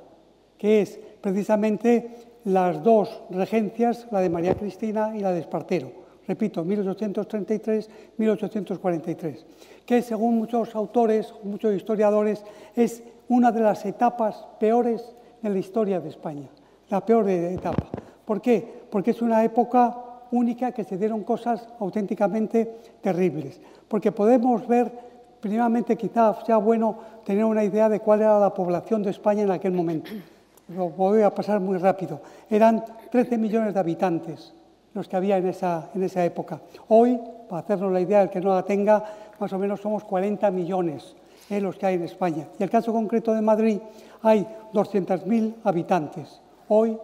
que es precisamente las dos regencias, la de María Cristina y la de Espartero, repito, mil ochocientos treinta y tres a mil ochocientos cuarenta y tres, que según muchos autores, muchos historiadores, es una de las etapas peores en la historia de España, la peor etapa. ¿Por qué? Porque es una época única que se dieron cosas auténticamente terribles, porque podemos ver, primeramente quizá sea bueno tener una idea de cuál era la población de España en aquel momento. Lo voy a pasar muy rápido. Eran trece millones de habitantes los que había en esa, en esa época. Hoy, para hacernos la idea, el que no la tenga, más o menos somos cuarenta millones eh, los que hay en España. Y el caso concreto de Madrid, hay doscientos mil habitantes. Hoy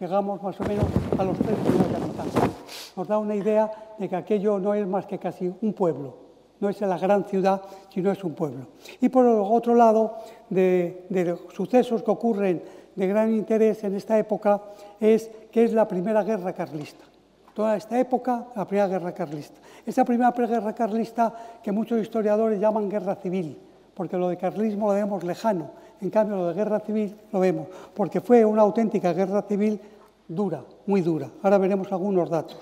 llegamos más o menos a los tres millones de habitantes. Nos da una idea de que aquello no es más que casi un pueblo, no es la gran ciudad, sino es un pueblo. Y por otro lado, de, de los sucesos que ocurren de gran interés en esta época, es que es la Primera Guerra Carlista. Toda esta época, la Primera Guerra Carlista. Esa Primera Guerra Carlista que muchos historiadores llaman guerra civil, porque lo de carlismo lo vemos lejano, en cambio lo de guerra civil lo vemos, porque fue una auténtica guerra civil dura, muy dura. Ahora veremos algunos datos.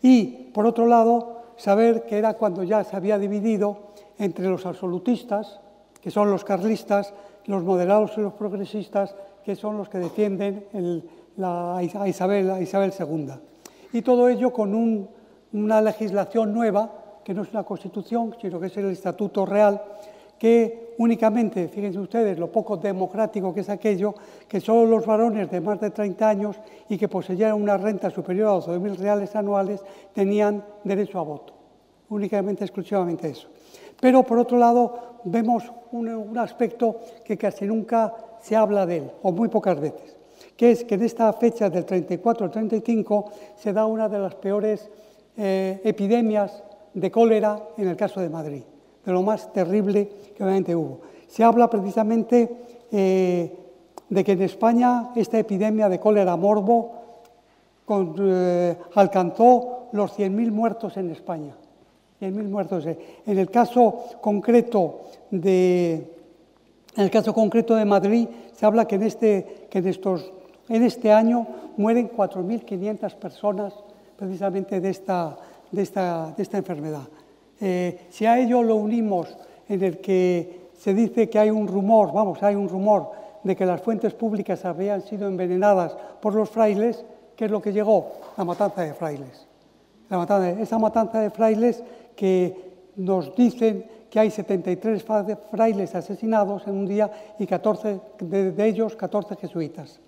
Y, por otro lado, saber que era cuando ya se había dividido entre los absolutistas, que son los carlistas, los moderados y los progresistas, que son los que defienden el, la, a, Isabel, a Isabel segunda. Y todo ello con un, una legislación nueva, que no es una constitución, sino que es el Estatuto Real, que únicamente, fíjense ustedes lo poco democrático que es aquello, que solo los varones de más de treinta años y que poseían una renta superior a doce mil reales anuales tenían derecho a voto, únicamente, exclusivamente eso. Pero, por otro lado, vemos un, un aspecto que casi nunca se habla de él, o muy pocas veces, que es que en esta fecha del treinta y cuatro al treinta y cinco se da una de las peores eh, epidemias de cólera en el caso de Madrid, de lo más terrible que obviamente hubo. Se habla precisamente eh, de que en España esta epidemia de cólera morbo con, eh, alcanzó los cien mil muertos en España. cien mil muertos. En el caso concreto de, en el caso concreto de Madrid, se habla que en este, que en estos, en este año mueren cuatro mil quinientas personas precisamente de esta, de esta, de esta enfermedad. Eh, si a ello lo unimos en el que se dice que hay un rumor, vamos, hay un rumor de que las fuentes públicas habían sido envenenadas por los frailes, ¿qué es lo que llegó? La matanza de frailes. La matanza, esa matanza de frailes que nos dicen que hay setenta y tres frailes asesinados en un día y catorce de ellos, catorce jesuitas.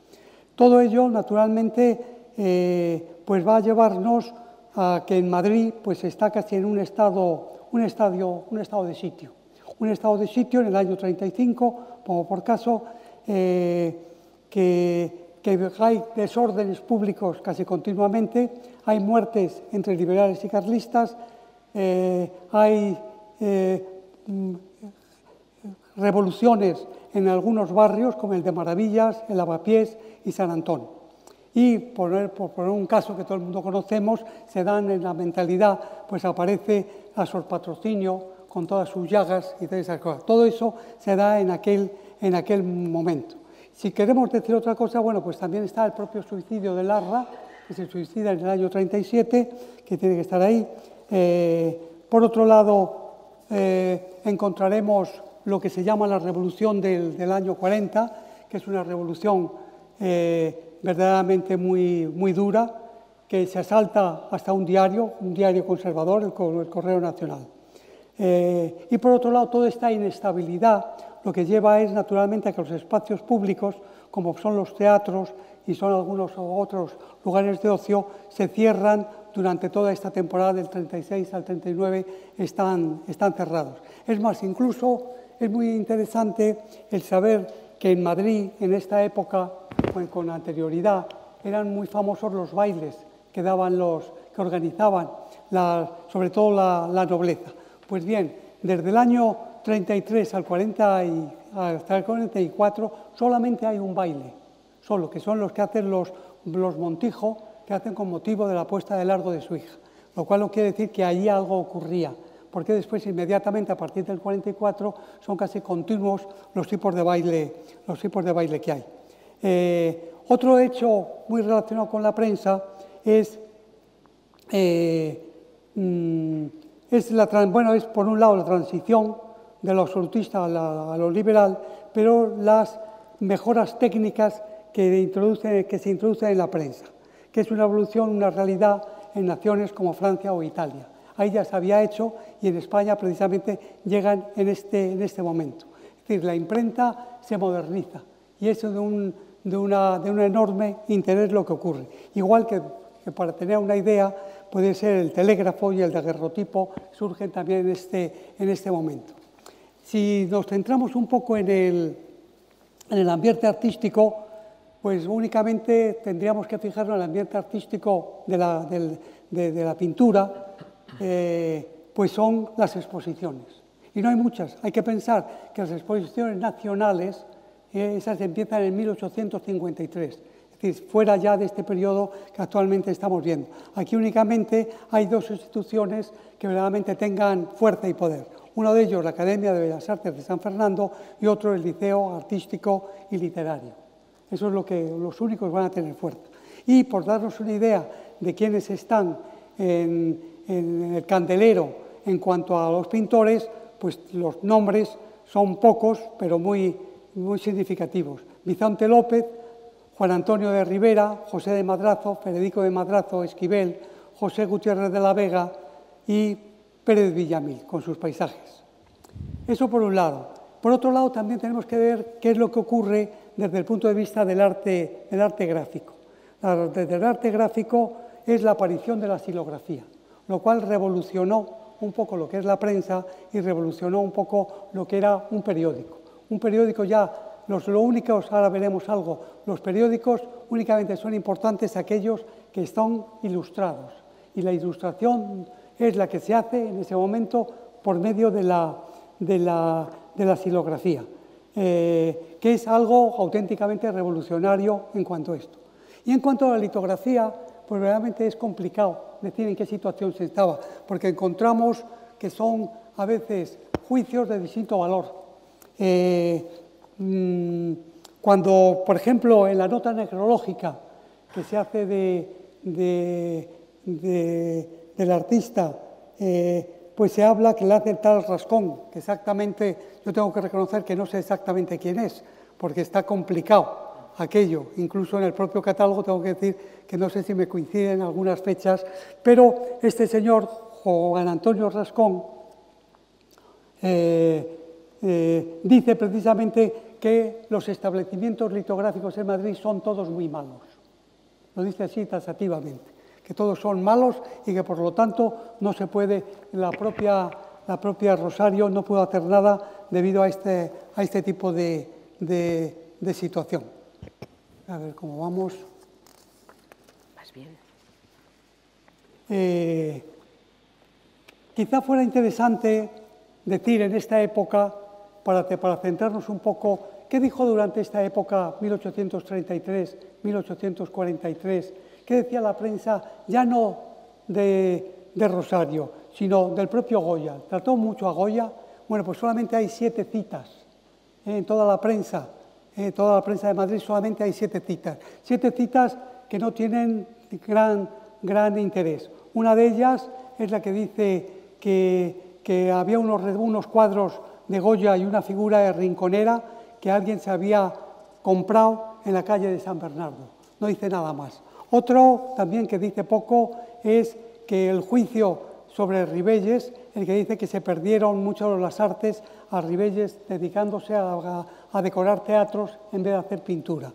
Todo ello, naturalmente, eh, pues va a llevarnos a que en Madrid pues está casi en un estado, un, estadio, un estado de sitio. Un estado de sitio en el año treinta y cinco, como por caso, eh, que, que hay desórdenes públicos casi continuamente, hay muertes entre liberales y carlistas, eh, hay eh, revoluciones en algunos barrios, como el de Maravillas, el Avapiés y San Antón. Y por, por poner un caso que todo el mundo conocemos, se dan en la mentalidad, pues aparece a Sor Patrocinio con todas sus llagas y todas esas cosas. Todo eso se da en aquel, en aquel momento. Si queremos decir otra cosa, bueno, pues también está el propio suicidio de Larra, que se suicida en el año treinta y siete, que tiene que estar ahí. Eh, por otro lado, eh, encontraremos lo que se llama la revolución del, del año cuarenta, que es una revolución eh, verdaderamente muy, muy dura, que se asalta hasta un diario, un diario conservador, el, el Correo Nacional. Eh, y por otro lado, toda esta inestabilidad lo que lleva es, naturalmente, a que los espacios públicos, como son los teatros y son algunos otros lugares de ocio, se cierran durante toda esta temporada del treinta y seis al treinta y nueve, están, están cerrados. Es más, incluso es muy interesante el saber que en Madrid, en esta época, con anterioridad, eran muy famosos los bailes que daban los, que organizaban, la, sobre todo la, la nobleza. Pues bien, desde el año treinta y tres al cuarenta y cuatro solamente hay un baile, solo, que son los que hacen los, los Montijo, que hacen con motivo de la puesta de largo de su hija, lo cual no quiere decir que allí algo ocurría, porque después inmediatamente a partir del cuarenta y cuatro son casi continuos los tipos de baile, los tipos de baile que hay. Eh, otro hecho muy relacionado con la prensa es eh, es la bueno es por un lado la transición de lo absolutista a, la, a lo liberal, pero las mejoras técnicas que, introducen, que se introducen en la prensa, que es una evolución, una realidad en naciones como Francia o Italia. Ahí ya se había hecho y en España precisamente llegan en este, en este momento. Es decir, la imprenta se moderniza y eso es de un, de una, de un enorme interés lo que ocurre. Igual que, que para tener una idea, puede ser el telégrafo y el daguerrotipo surgen también en este, en este momento. Si nos centramos un poco en el, en el ambiente artístico, pues únicamente tendríamos que fijarnos en el ambiente artístico de la, del, de, de la pintura, eh, pues son las exposiciones. Y no hay muchas. Hay que pensar que las exposiciones nacionales, eh, esas empiezan en mil ochocientos cincuenta y tres, es decir, fuera ya de este periodo que actualmente estamos viendo. Aquí únicamente hay dos instituciones que verdaderamente tengan fuerza y poder. Uno de ellos la Academia de Bellas Artes de San Fernando y otro el Liceo Artístico y Literario. Eso es lo que los únicos van a tener fuerza. Y por darnos una idea de quiénes están en, en el candelero en cuanto a los pintores, pues los nombres son pocos, pero muy, muy significativos. Vicente López, Juan Antonio de Rivera, José de Madrazo, Federico de Madrazo, Esquivel, José Gutiérrez de la Vega y Pérez Villamil, con sus paisajes. Eso por un lado. Por otro lado, también tenemos que ver qué es lo que ocurre desde el punto de vista del arte, del arte gráfico. Desde el arte gráfico es la aparición de la xilografía, lo cual revolucionó un poco lo que es la prensa y revolucionó un poco lo que era un periódico. Un periódico ya, los, lo únicos, ahora veremos algo, los periódicos únicamente son importantes aquellos que están ilustrados. Y la ilustración es la que se hace en ese momento por medio de la, de la, de la xilografía, eh, que es algo auténticamente revolucionario en cuanto a esto. Y en cuanto a la litografía, pues realmente es complicado decir en qué situación se estaba, porque encontramos que son a veces juicios de distinto valor. Eh, mmm, cuando, por ejemplo, en la nota necrológica que se hace de... de, de del artista, eh, pues se habla que le hace el tal Rascón, que exactamente, yo tengo que reconocer que no sé exactamente quién es, porque está complicado aquello, incluso en el propio catálogo tengo que decir que no sé si me coinciden algunas fechas, pero este señor, Juan Antonio Rascón, eh, eh, dice precisamente que los establecimientos litográficos en Madrid son todos muy malos, lo dice así taxativamente, que todos son malos y que por lo tanto no se puede, la propia, la propia Rosario no pudo hacer nada debido a este, a este tipo de, de, de situación. A ver cómo vamos. Más bien. Eh, quizá fuera interesante decir en esta época, para, para centrarnos un poco ¿Qué dijo durante esta época, mil ochocientos treinta y tres, mil ochocientos cuarenta y tres? ¿Qué decía la prensa ya no de, de Rosario, sino del propio Goya? ¿Trató mucho a Goya? Bueno, pues solamente hay siete citas en toda la prensa, en toda la prensa de Madrid solamente hay siete citas. Siete citas que no tienen gran, gran interés. Una de ellas es la que dice que, que había unos, unos cuadros de Goya y una figura de rinconera que alguien se había comprado en la calle de San Bernardo. No dice nada más. Otro también que dice poco es que el juicio sobre Ribelles, el que dice que se perdieron mucho las artes a Ribelles dedicándose a, a, a decorar teatros en vez de hacer pintura.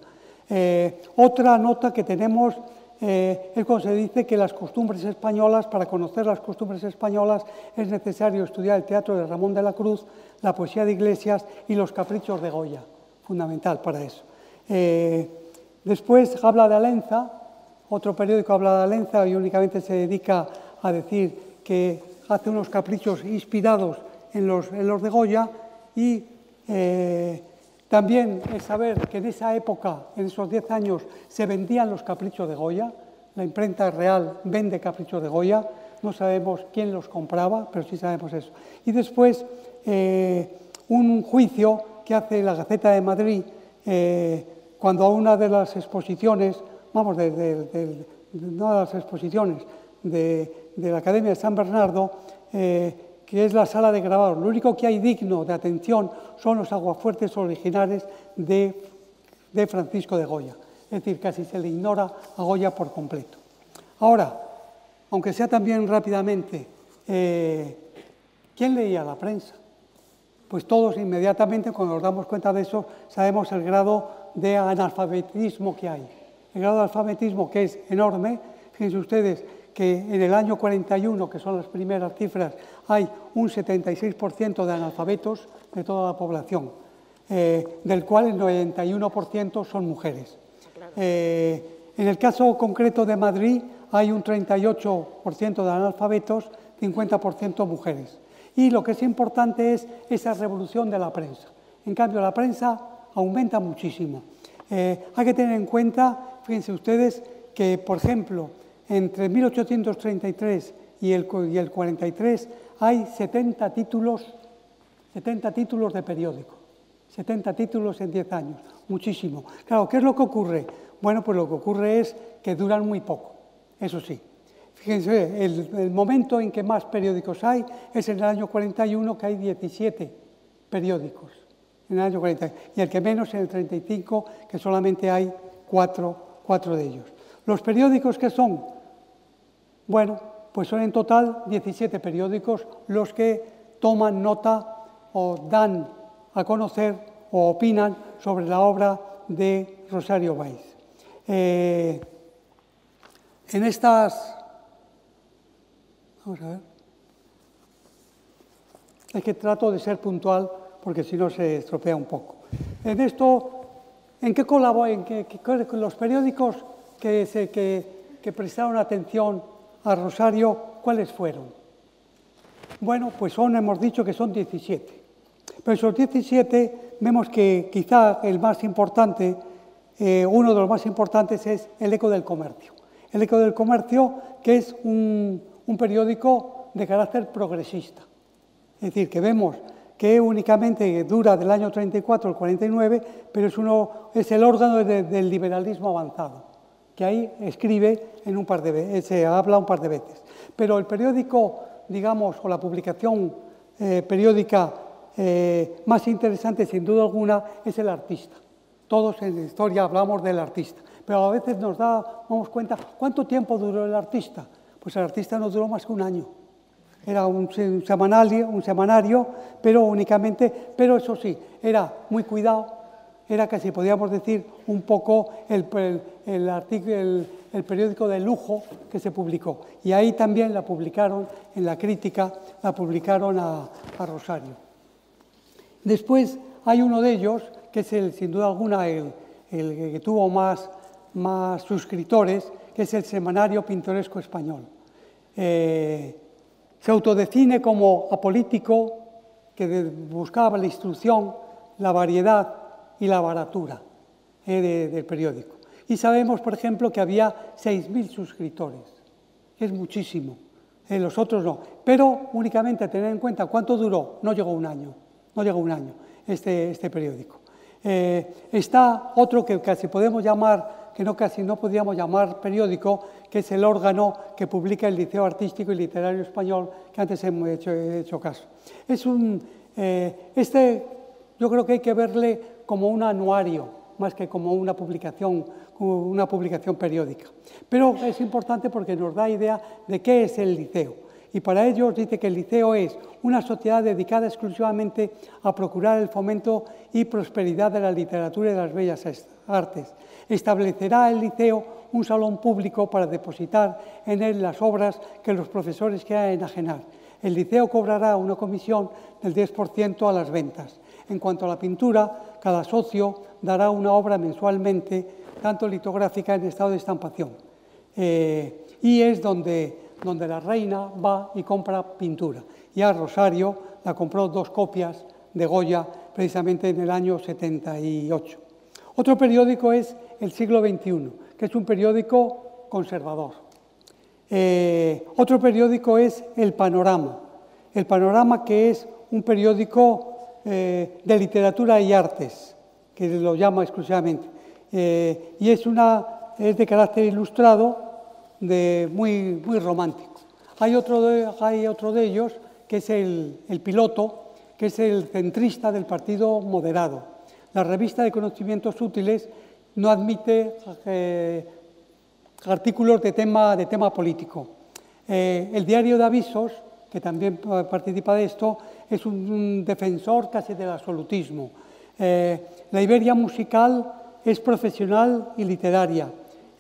Eh, otra nota que tenemos eh, es cuando se dice que las costumbres españolas, para conocer las costumbres españolas es necesario estudiar el teatro de Ramón de la Cruz, la poesía de Iglesias y los caprichos de Goya, fundamental para eso. Eh, después habla de Alenza, otro periódico habla de Alenza y únicamente se dedica a decir que hace unos caprichos inspirados en los, en los de Goya y eh, también es saber que en esa época, en esos diez años, se vendían los caprichos de Goya, la imprenta real vende caprichos de Goya, no sabemos quién los compraba, pero sí sabemos eso. Y después eh, un juicio que hace la Gaceta de Madrid eh, cuando a una de las exposiciones, vamos, de, de, de, de, no a las exposiciones, De, de la Academia de San Bernardo, eh, que es la sala de grabados. Lo único que hay digno de atención son los aguafuertes originales de, de Francisco de Goya. Es decir, casi se le ignora a Goya por completo. Ahora, aunque sea también rápidamente, eh, ¿quién leía la prensa? Pues todos inmediatamente, cuando nos damos cuenta de eso, sabemos el grado de analfabetismo que hay. El grado de analfabetismo que es enorme, fíjense ustedes, que en el año cuarenta y uno, que son las primeras cifras, hay un setenta y seis por ciento de analfabetos de toda la población, eh, del cual el noventa y uno por ciento son mujeres. Eh, en el caso concreto de Madrid hay un treinta y ocho por ciento de analfabetos, cincuenta por ciento mujeres. Y lo que es importante es esa revolución de la prensa. En cambio, la prensa aumenta muchísimo. Eh, hay que tener en cuenta, fíjense ustedes, que, por ejemplo, entre mil ochocientos treinta y tres y el, y el cuarenta y tres hay setenta títulos, setenta títulos de periódico, setenta títulos en diez años, muchísimo. Claro, ¿qué es lo que ocurre? Bueno, pues lo que ocurre es que duran muy poco, eso sí. Fíjense, el, el momento en que más periódicos hay es en el año cuarenta y uno, que hay diecisiete periódicos, en el año cuarenta, y el que menos en el treinta y cinco, que solamente hay cuatro, cuatro de ellos. Los periódicos que son, bueno, pues son en total diecisiete periódicos los que toman nota o dan a conocer o opinan sobre la obra de Rosario Weiss. Eh, en estas, vamos a ver, es que trato de ser puntual porque si no se estropea un poco. En esto, ¿en qué colaboran? ¿En qué, qué, los periódicos Que, se, que, que prestaron atención a Rosario, ¿cuáles fueron? Bueno, pues son, hemos dicho que son diecisiete. Pero esos diecisiete vemos que quizá el más importante, eh, uno de los más importantes es El Eco del Comercio. El Eco del Comercio, que es un, un periódico de carácter progresista. Es decir, que vemos que únicamente dura del año treinta y cuatro al cuarenta y nueve, pero es, uno, es el órgano de, del liberalismo avanzado, que ahí escribe en un par de veces, se habla un par de veces. Pero el periódico, digamos, o la publicación eh, periódica eh, más interesante, sin duda alguna, es El Artista. Todos en la historia hablamos del Artista, pero a veces nos damos cuenta, ¿cuánto tiempo duró El Artista? Pues El Artista no duró más que un año. Era un, un, semanario, un semanario, pero únicamente, pero eso sí, era muy cuidado. Era casi, podríamos decir, un poco el, el, el, artículo, el, el periódico de lujo que se publicó. Y ahí también la publicaron, en la crítica, la publicaron a, a Rosario. Después hay uno de ellos, que es el, sin duda alguna el, el que tuvo más, más suscriptores, que es el Semanario Pintoresco Español. Eh, se autodefine como apolítico, que buscaba la instrucción, la variedad y la baratura eh, de, del periódico. Y sabemos, por ejemplo, que había seis mil suscriptores. Es muchísimo. Eh, los otros no. Pero únicamente a tener en cuenta cuánto duró. No llegó un año. No llegó un año este, este periódico. Eh, está otro que casi podemos llamar, que no casi no podríamos llamar periódico, que es el órgano que publica el Liceo Artístico y Literario Español, que antes hemos hecho, he hecho caso. Es un, eh, este yo creo que hay que verle como un anuario, más que como una publicación, como una publicación periódica. Pero es importante porque nos da idea de qué es el Liceo. Y para ello dice que el Liceo es una sociedad dedicada exclusivamente a procurar el fomento y prosperidad de la literatura y de las bellas artes. Establecerá el Liceo un salón público para depositar en él las obras que los profesores quieran enajenar. El Liceo cobrará una comisión del diez por ciento a las ventas. En cuanto a la pintura, cada socio dará una obra mensualmente, tanto litográfica en estado de estampación. Eh, y es donde... donde la reina va y compra pintura. Y a Rosario la compró dos copias de Goya, precisamente en el año setenta y ocho. Otro periódico es El Siglo veintiuno, que es un periódico conservador. Eh, otro periódico es El Panorama. El Panorama, que es un periódico eh, de literatura y artes, que lo llama exclusivamente. Eh, y es, una, es de carácter ilustrado, de muy, muy romántico. Hay otro, de, hay otro de ellos, que es el, el Piloto, que es el centrista del Partido Moderado. La revista de conocimientos útiles no admite eh, artículos de tema, de tema político. Eh, el Diario de Avisos, que también participa de esto, es un, un defensor casi del absolutismo. Eh, la Iberia Musical es profesional y literaria.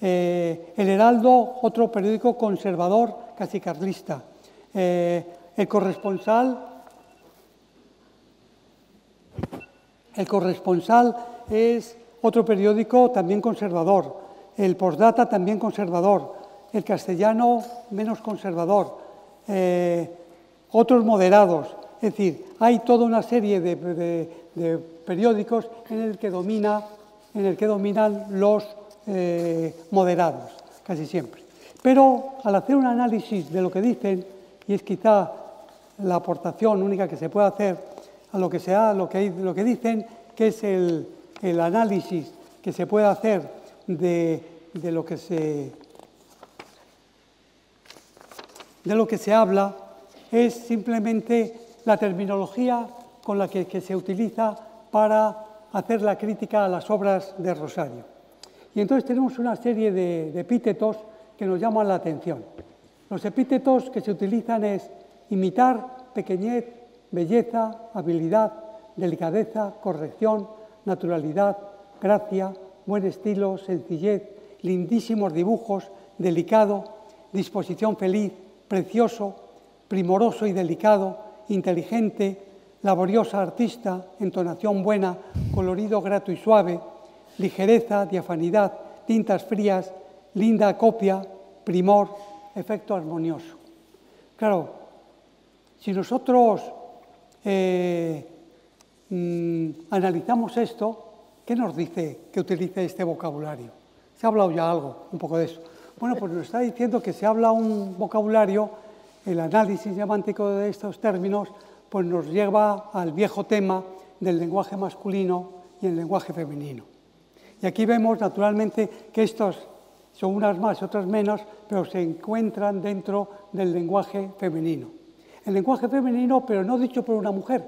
Eh, el Heraldo, otro periódico conservador, casi carlista. Eh, el corresponsal, el corresponsal es otro periódico también conservador. El Postdata también conservador. El Castellano menos conservador. Eh, otros moderados. Es decir, hay toda una serie de, de, de periódicos en el que domina, en el que dominan los Eh, moderados, casi siempre. Pero al hacer un análisis de lo que dicen, y es quizá la aportación única que se puede hacer a lo que sea, a lo que, lo que dicen, que es el, el análisis que se puede hacer de, de lo que se de lo que se habla, es simplemente la terminología con la que, que se utiliza para hacer la crítica a las obras de Rosario. Y entonces tenemos una serie de, de epítetos que nos llaman la atención. Los epítetos que se utilizan es imitar, pequeñez, belleza, habilidad, delicadeza, corrección, naturalidad, gracia, buen estilo, sencillez, lindísimos dibujos, delicado, disposición feliz, precioso, primoroso y delicado, inteligente, laboriosa artista, entonación buena, colorido grato y suave, ligereza, diafanidad, tintas frías, linda copia, primor, efecto armonioso. Claro, si nosotros eh, mmm, analizamos esto, ¿qué nos dice que utilice este vocabulario? Se ha hablado ya algo, un poco de eso. Bueno, pues nos está diciendo que se habla un vocabulario, el análisis semántico de estos términos, pues nos lleva al viejo tema del lenguaje masculino y el lenguaje femenino. Y aquí vemos, naturalmente, que estos son unas más y otras menos, pero se encuentran dentro del lenguaje femenino. El lenguaje femenino, pero no dicho por una mujer,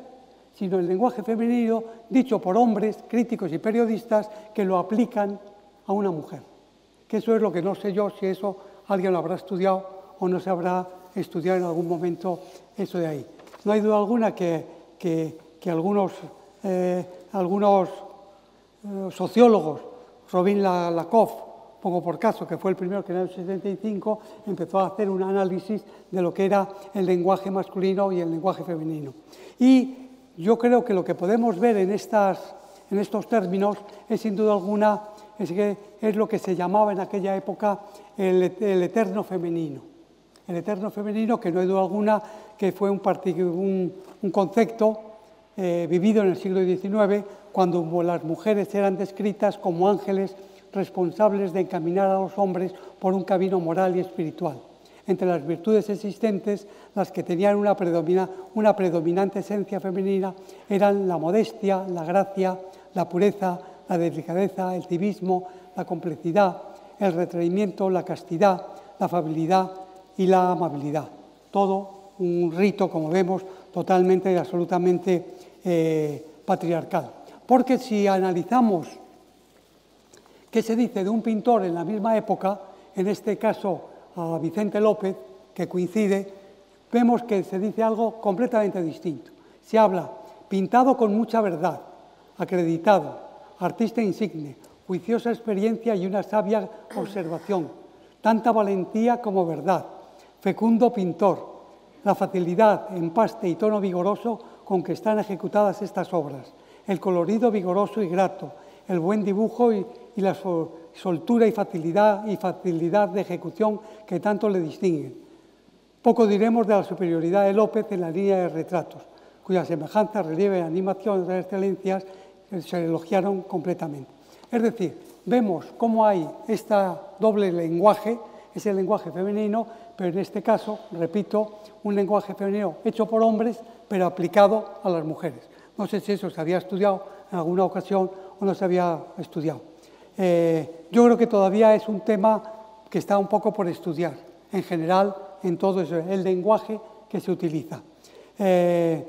sino el lenguaje femenino dicho por hombres, críticos y periodistas que lo aplican a una mujer. Que eso es lo que no sé yo si eso alguien lo habrá estudiado o no se habrá estudiado en algún momento eso de ahí. No hay duda alguna que, que, que algunos... Eh, algunos sociólogos, Robin Lakoff, pongo por caso, que fue el primero que en el setenta y cinco empezó a hacer un análisis de lo que era el lenguaje masculino y el lenguaje femenino. Y yo creo que lo que podemos ver en, estas, en estos términos es sin duda alguna, es, que es lo que se llamaba en aquella época el, el eterno femenino. El eterno femenino, que no hay duda alguna que fue un, un, un concepto eh, vivido en el siglo diecinueve, cuando las mujeres eran descritas como ángeles responsables de encaminar a los hombres por un camino moral y espiritual. Entre las virtudes existentes, las que tenían una, predomina, una predominante esencia femenina eran la modestia, la gracia, la pureza, la delicadeza, el civismo, la complicidad, el retraimiento, la castidad, la afabilidad y la amabilidad. Todo un rito, como vemos, totalmente y absolutamente eh, patriarcal. Porque si analizamos qué se dice de un pintor en la misma época, en este caso a Vicente López, que coincide, vemos que se dice algo completamente distinto. Se habla pintado con mucha verdad, acreditado, artista insigne, juiciosa experiencia y una sabia observación, tanta valentía como verdad, fecundo pintor, la facilidad, empaste y tono vigoroso con que están ejecutadas estas obras, el colorido vigoroso y grato, el buen dibujo y, y la sol, soltura y facilidad, y facilidad de ejecución que tanto le distinguen. Poco diremos de la superioridad de López en la línea de retratos, cuyas semejanzas, relieve, animaciones de excelencias se elogiaron completamente. Es decir, vemos cómo hay este doble lenguaje, es el lenguaje femenino, pero en este caso, repito, un lenguaje femenino hecho por hombres, pero aplicado a las mujeres. No sé si eso se había estudiado en alguna ocasión o no se había estudiado. Eh, yo creo que todavía es un tema que está un poco por estudiar, en general, en todo eso, el lenguaje que se utiliza. Eh,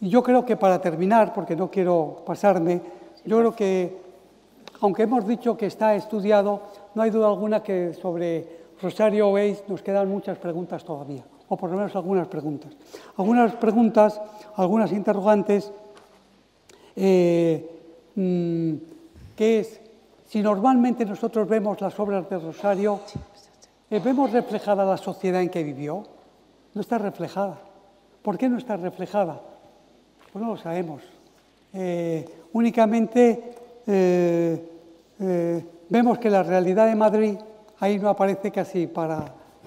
yo creo que para terminar, porque no quiero pasarme, yo creo que, aunque hemos dicho que está estudiado, no hay duda alguna que sobre Rosario Weiss nos quedan muchas preguntas todavía, o por lo menos algunas preguntas. Algunas preguntas, algunas interrogantes, eh, que es, si normalmente nosotros vemos las obras de Rosario, eh, ¿vemos reflejada la sociedad en que vivió? No está reflejada. ¿Por qué no está reflejada? Pues no lo sabemos. Eh, únicamente... Eh, eh, vemos que la realidad de Madrid ahí no aparece casi para,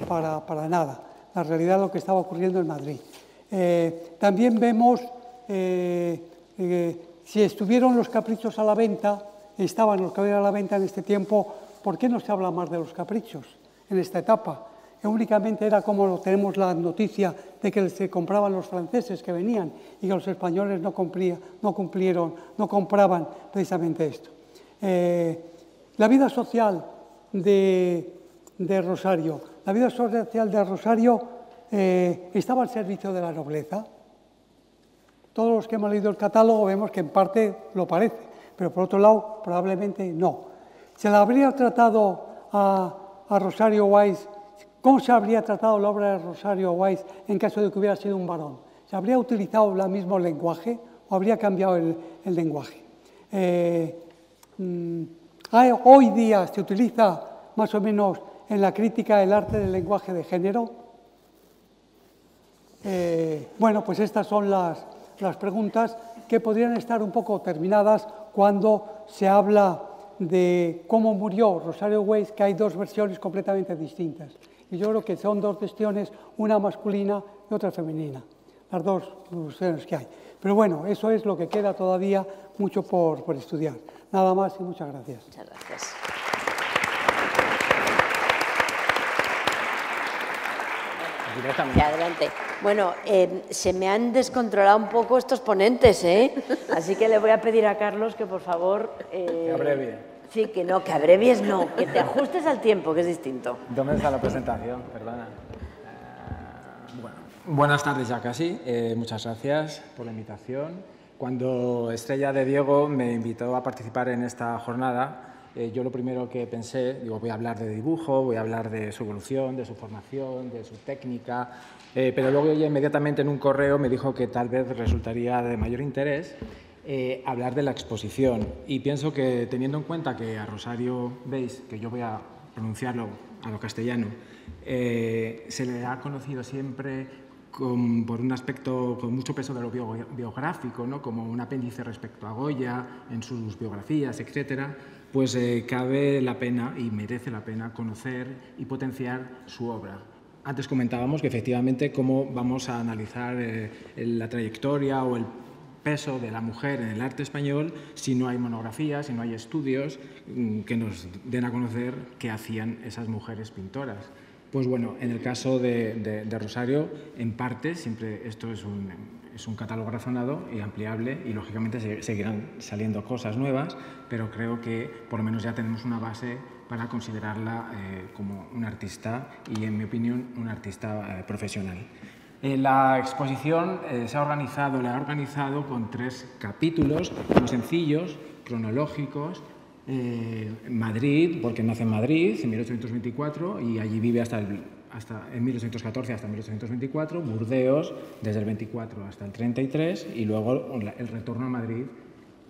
para, para nada, la realidad de lo que estaba ocurriendo en Madrid. Eh, también vemos eh, eh, si estuvieron los caprichos a la venta, estaban los caprichos a la venta en este tiempo, ¿por qué no se habla más de los caprichos en esta etapa? Eh, únicamente era como tenemos la noticia de que se compraban los franceses que venían y que los españoles no, cumplía, no cumplieron, no compraban precisamente esto. Eh, la vida social de, de Rosario, la vida social de Rosario eh, estaba al servicio de la nobleza. Todos los que hemos leído el catálogo vemos que en parte lo parece, pero por otro lado probablemente no. ¿Se la habría tratado a, a Rosario Weiss? ¿Cómo se habría tratado la obra de Rosario Weiss en caso de que hubiera sido un varón? ¿Se habría utilizado el mismo lenguaje o habría cambiado el, el lenguaje? Eh, mmm, hoy día se utiliza más o menos en la crítica el arte del lenguaje de género. Eh, bueno, pues estas son las, las preguntas que podrían estar un poco terminadas cuando se habla de cómo murió Rosario Weiss, que hay dos versiones completamente distintas. Y yo creo que son dos versiones, una masculina y otra femenina, las dos versiones que hay. Pero bueno, eso es lo que queda todavía mucho por, por estudiar. Nada más y muchas gracias. Muchas gracias. Directamente. Adelante. Bueno, eh, se me han descontrolado un poco estos ponentes, ¿eh? Así que le voy a pedir a Carlos que por favor... Eh... Que abrevie. Sí, que no, que abrevies no, que te ajustes al tiempo, que es distinto. ¿Dónde está la presentación? Perdona. Uh, bueno, buenas tardes ya casi, eh, muchas gracias por la invitación. Cuando Estrella de Diego me invitó a participar en esta jornada, eh, yo lo primero que pensé, digo, voy a hablar de dibujo, voy a hablar de su evolución, de su formación, de su técnica, eh, pero luego ella inmediatamente en un correo me dijo que tal vez resultaría de mayor interés Eh, hablar de la exposición, y pienso que teniendo en cuenta que a Rosario Weiss, que yo voy a pronunciarlo a lo castellano, eh, se le ha conocido siempre con, por un aspecto con mucho peso de lo biográfico, ¿no? Como un apéndice respecto a Goya en sus biografías, etcétera, pues eh, cabe la pena y merece la pena conocer y potenciar su obra. Antes comentábamos que efectivamente cómo vamos a analizar eh, la trayectoria o el peso de la mujer en el arte español si no hay monografías, si no hay estudios que nos den a conocer qué hacían esas mujeres pintoras. Pues bueno, en el caso de, de, de Rosario, en parte, siempre esto es un, es un catálogo razonado y ampliable y lógicamente seguirán saliendo cosas nuevas, pero creo que por lo menos ya tenemos una base para considerarla eh, como un artista y, en mi opinión, un artista eh, profesional. Eh, la exposición eh, se ha organizado, la ha organizado con tres capítulos muy sencillos, cronológicos. Eh, Madrid, porque nace en Madrid en mil ochocientos veinticuatro y allí vive hasta el, hasta, en mil ochocientos catorce hasta mil ochocientos veinticuatro, Burdeos desde el veinticuatro hasta el treinta y tres y luego el retorno a Madrid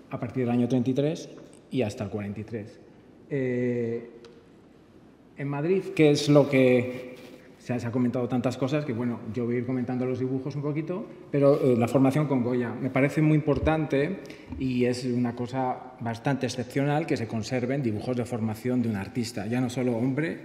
a partir del año treinta y tres y hasta el cuarenta y tres. Eh, en Madrid, que es lo que... Se ha comentado tantas cosas que, bueno, yo voy a ir comentando los dibujos un poquito, pero eh, la formación con Goya me parece muy importante y es una cosa bastante excepcional que se conserven dibujos de formación de un artista, ya no solo hombre,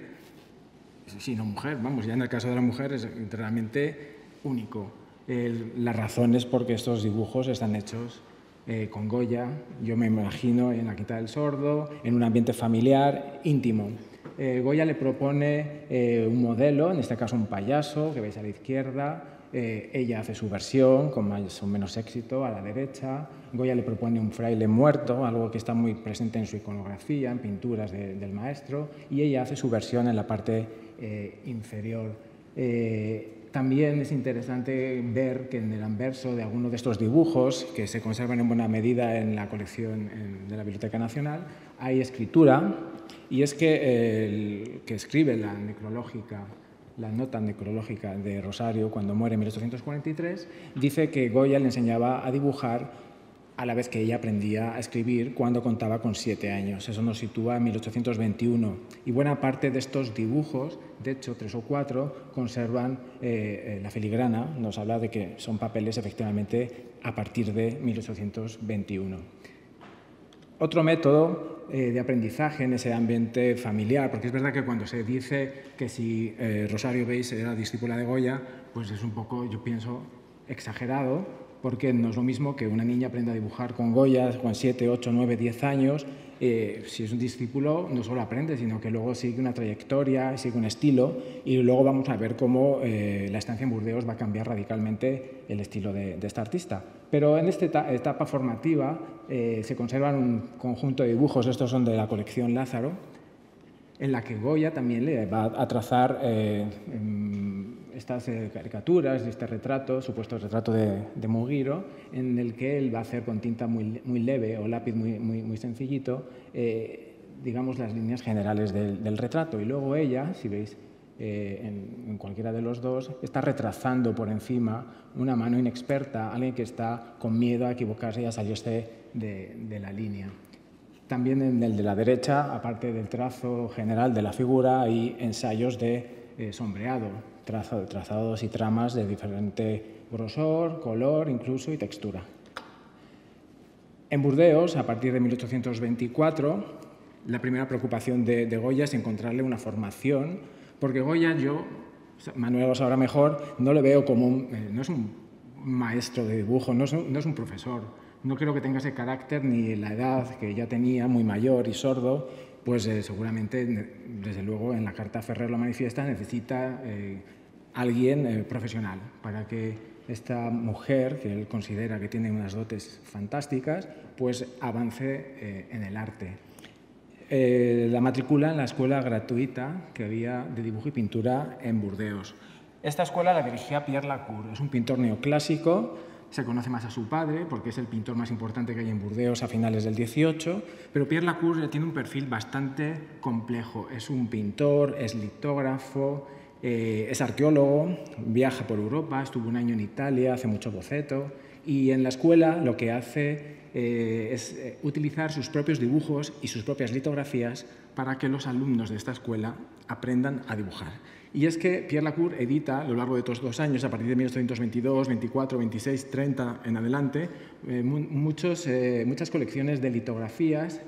sino mujer, vamos, ya en el caso de la mujer es realmente único. El, la razón es porque estos dibujos están hechos eh, con Goya, yo me imagino en la Quinta del Sordo, en un ambiente familiar, íntimo. Eh, Goya le propone eh, un modelo, en este caso un payaso, que veis a la izquierda, eh, ella hace su versión con más o menos éxito a la derecha, Goya le propone un fraile muerto, algo que está muy presente en su iconografía, en pinturas de, del maestro, y ella hace su versión en la parte eh, inferior. Eh, también es interesante ver que en el anverso de algunos de estos dibujos, que se conservan en buena medida en la colección en, de la Biblioteca Nacional, hay escritura. Y es que el que escribe la necrológica, la nota necrológica de Rosario cuando muere en mil ochocientos cuarenta y tres, dice que Goya le enseñaba a dibujar a la vez que ella aprendía a escribir cuando contaba con siete años. Eso nos sitúa en mil ochocientos veintiuno. Y buena parte de estos dibujos, de hecho tres o cuatro, conservan eh, la filigrana. Nos habla de que son papeles efectivamente a partir de mil ochocientos veintiuno. Otro método de aprendizaje en ese ambiente familiar, porque es verdad que cuando se dice que si eh, Rosario Weiss era discípula de Goya, pues es un poco, yo pienso, exagerado, porque no es lo mismo que una niña aprenda a dibujar con Goya con siete, ocho, nueve, diez años. Eh, si es un discípulo, no solo aprende, sino que luego sigue una trayectoria, sigue un estilo, y luego vamos a ver cómo eh, la estancia en Burdeos va a cambiar radicalmente el estilo de, de esta artista. Pero en esta etapa, etapa formativa eh, se conservan un conjunto de dibujos, estos son de la colección Lázaro, en la que Goya también le va a trazar eh, estas eh, caricaturas, este retrato, supuesto retrato de, de Mugiro, en el que él va a hacer con tinta muy, muy leve o lápiz muy, muy, muy sencillito, eh, digamos, las líneas generales del, del retrato. Y luego ella, si veis eh, en, en cualquiera de los dos, está retrasando por encima una mano inexperta, alguien que está con miedo a equivocarse y a salirse de, de la línea. También en el de la derecha, aparte del trazo general de la figura, hay ensayos de eh, sombreado, trazo, trazados y tramas de diferente grosor, color, incluso y textura. En Burdeos, a partir de mil ochocientos veinticuatro, la primera preocupación de, de Goya es encontrarle una formación, porque Goya, yo, Manuel lo sabrá mejor, no le veo como un, eh, no es un maestro de dibujo, no es un, no es un profesor. No creo que tenga ese carácter ni la edad que ya tenía, muy mayor y sordo, pues eh, seguramente, desde luego, en la carta Ferrer lo manifiesta, necesita eh, alguien eh, profesional para que esta mujer, que él considera que tiene unas dotes fantásticas, pues avance eh, en el arte. Eh, la matricula en la escuela gratuita que había de dibujo y pintura en Burdeos. Esta escuela la dirigía Pierre Lacour, es un pintor neoclásico. Se conoce más a su padre, porque es el pintor más importante que hay en Burdeos a finales del dieciocho, pero Pierre Lacour tiene un perfil bastante complejo. Es un pintor, es litógrafo, eh, es arqueólogo, viaja por Europa, estuvo un año en Italia, hace mucho boceto, y en la escuela lo que hace eh, es utilizar sus propios dibujos y sus propias litografías para que los alumnos de esta escuela aprendan a dibujar. Y es que Pierre Lacour edita, a lo largo de estos dos años, a partir de mil ochocientos veintidós, veinticuatro, veintiséis, treinta en adelante, eh, muchos, eh, muchas colecciones de litografías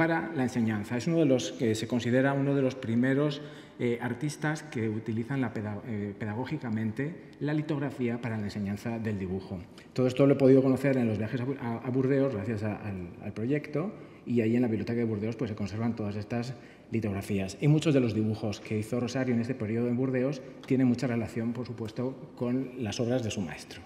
para la enseñanza. Es uno de los que se considera uno de los primeros eh, artistas que utilizan la pedag eh, pedagógicamente la litografía para la enseñanza del dibujo. Todo esto lo he podido conocer en los viajes a, a Burdeos gracias a, al, al proyecto, y ahí en la biblioteca de Burdeos pues, se conservan todas estas litografías. Y muchos de los dibujos que hizo Rosario en este periodo en Burdeos tienen mucha relación, por supuesto, con las obras de su maestro.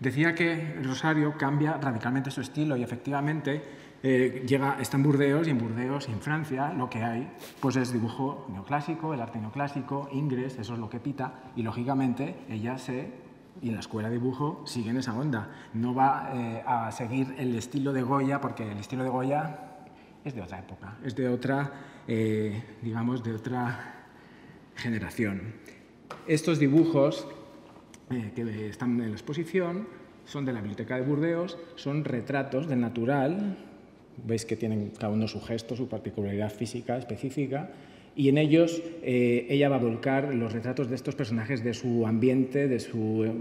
Decía que Rosario cambia radicalmente su estilo y efectivamente eh, llega, está en Burdeos y en Burdeos y en Francia lo que hay pues es dibujo neoclásico, el arte neoclásico, Ingres, eso es lo que pita y lógicamente ella se, y en la escuela de dibujo sigue en esa onda. No va eh, a seguir el estilo de Goya porque el estilo de Goya es de otra época, es de otra, eh, digamos, de otra generación. Estos dibujos Eh, que están en la exposición, son de la Biblioteca de Burdeos, son retratos del natural, veis que tienen cada uno su gesto, su particularidad física específica, y en ellos eh, ella va a volcar los retratos de estos personajes de su ambiente, de su eh,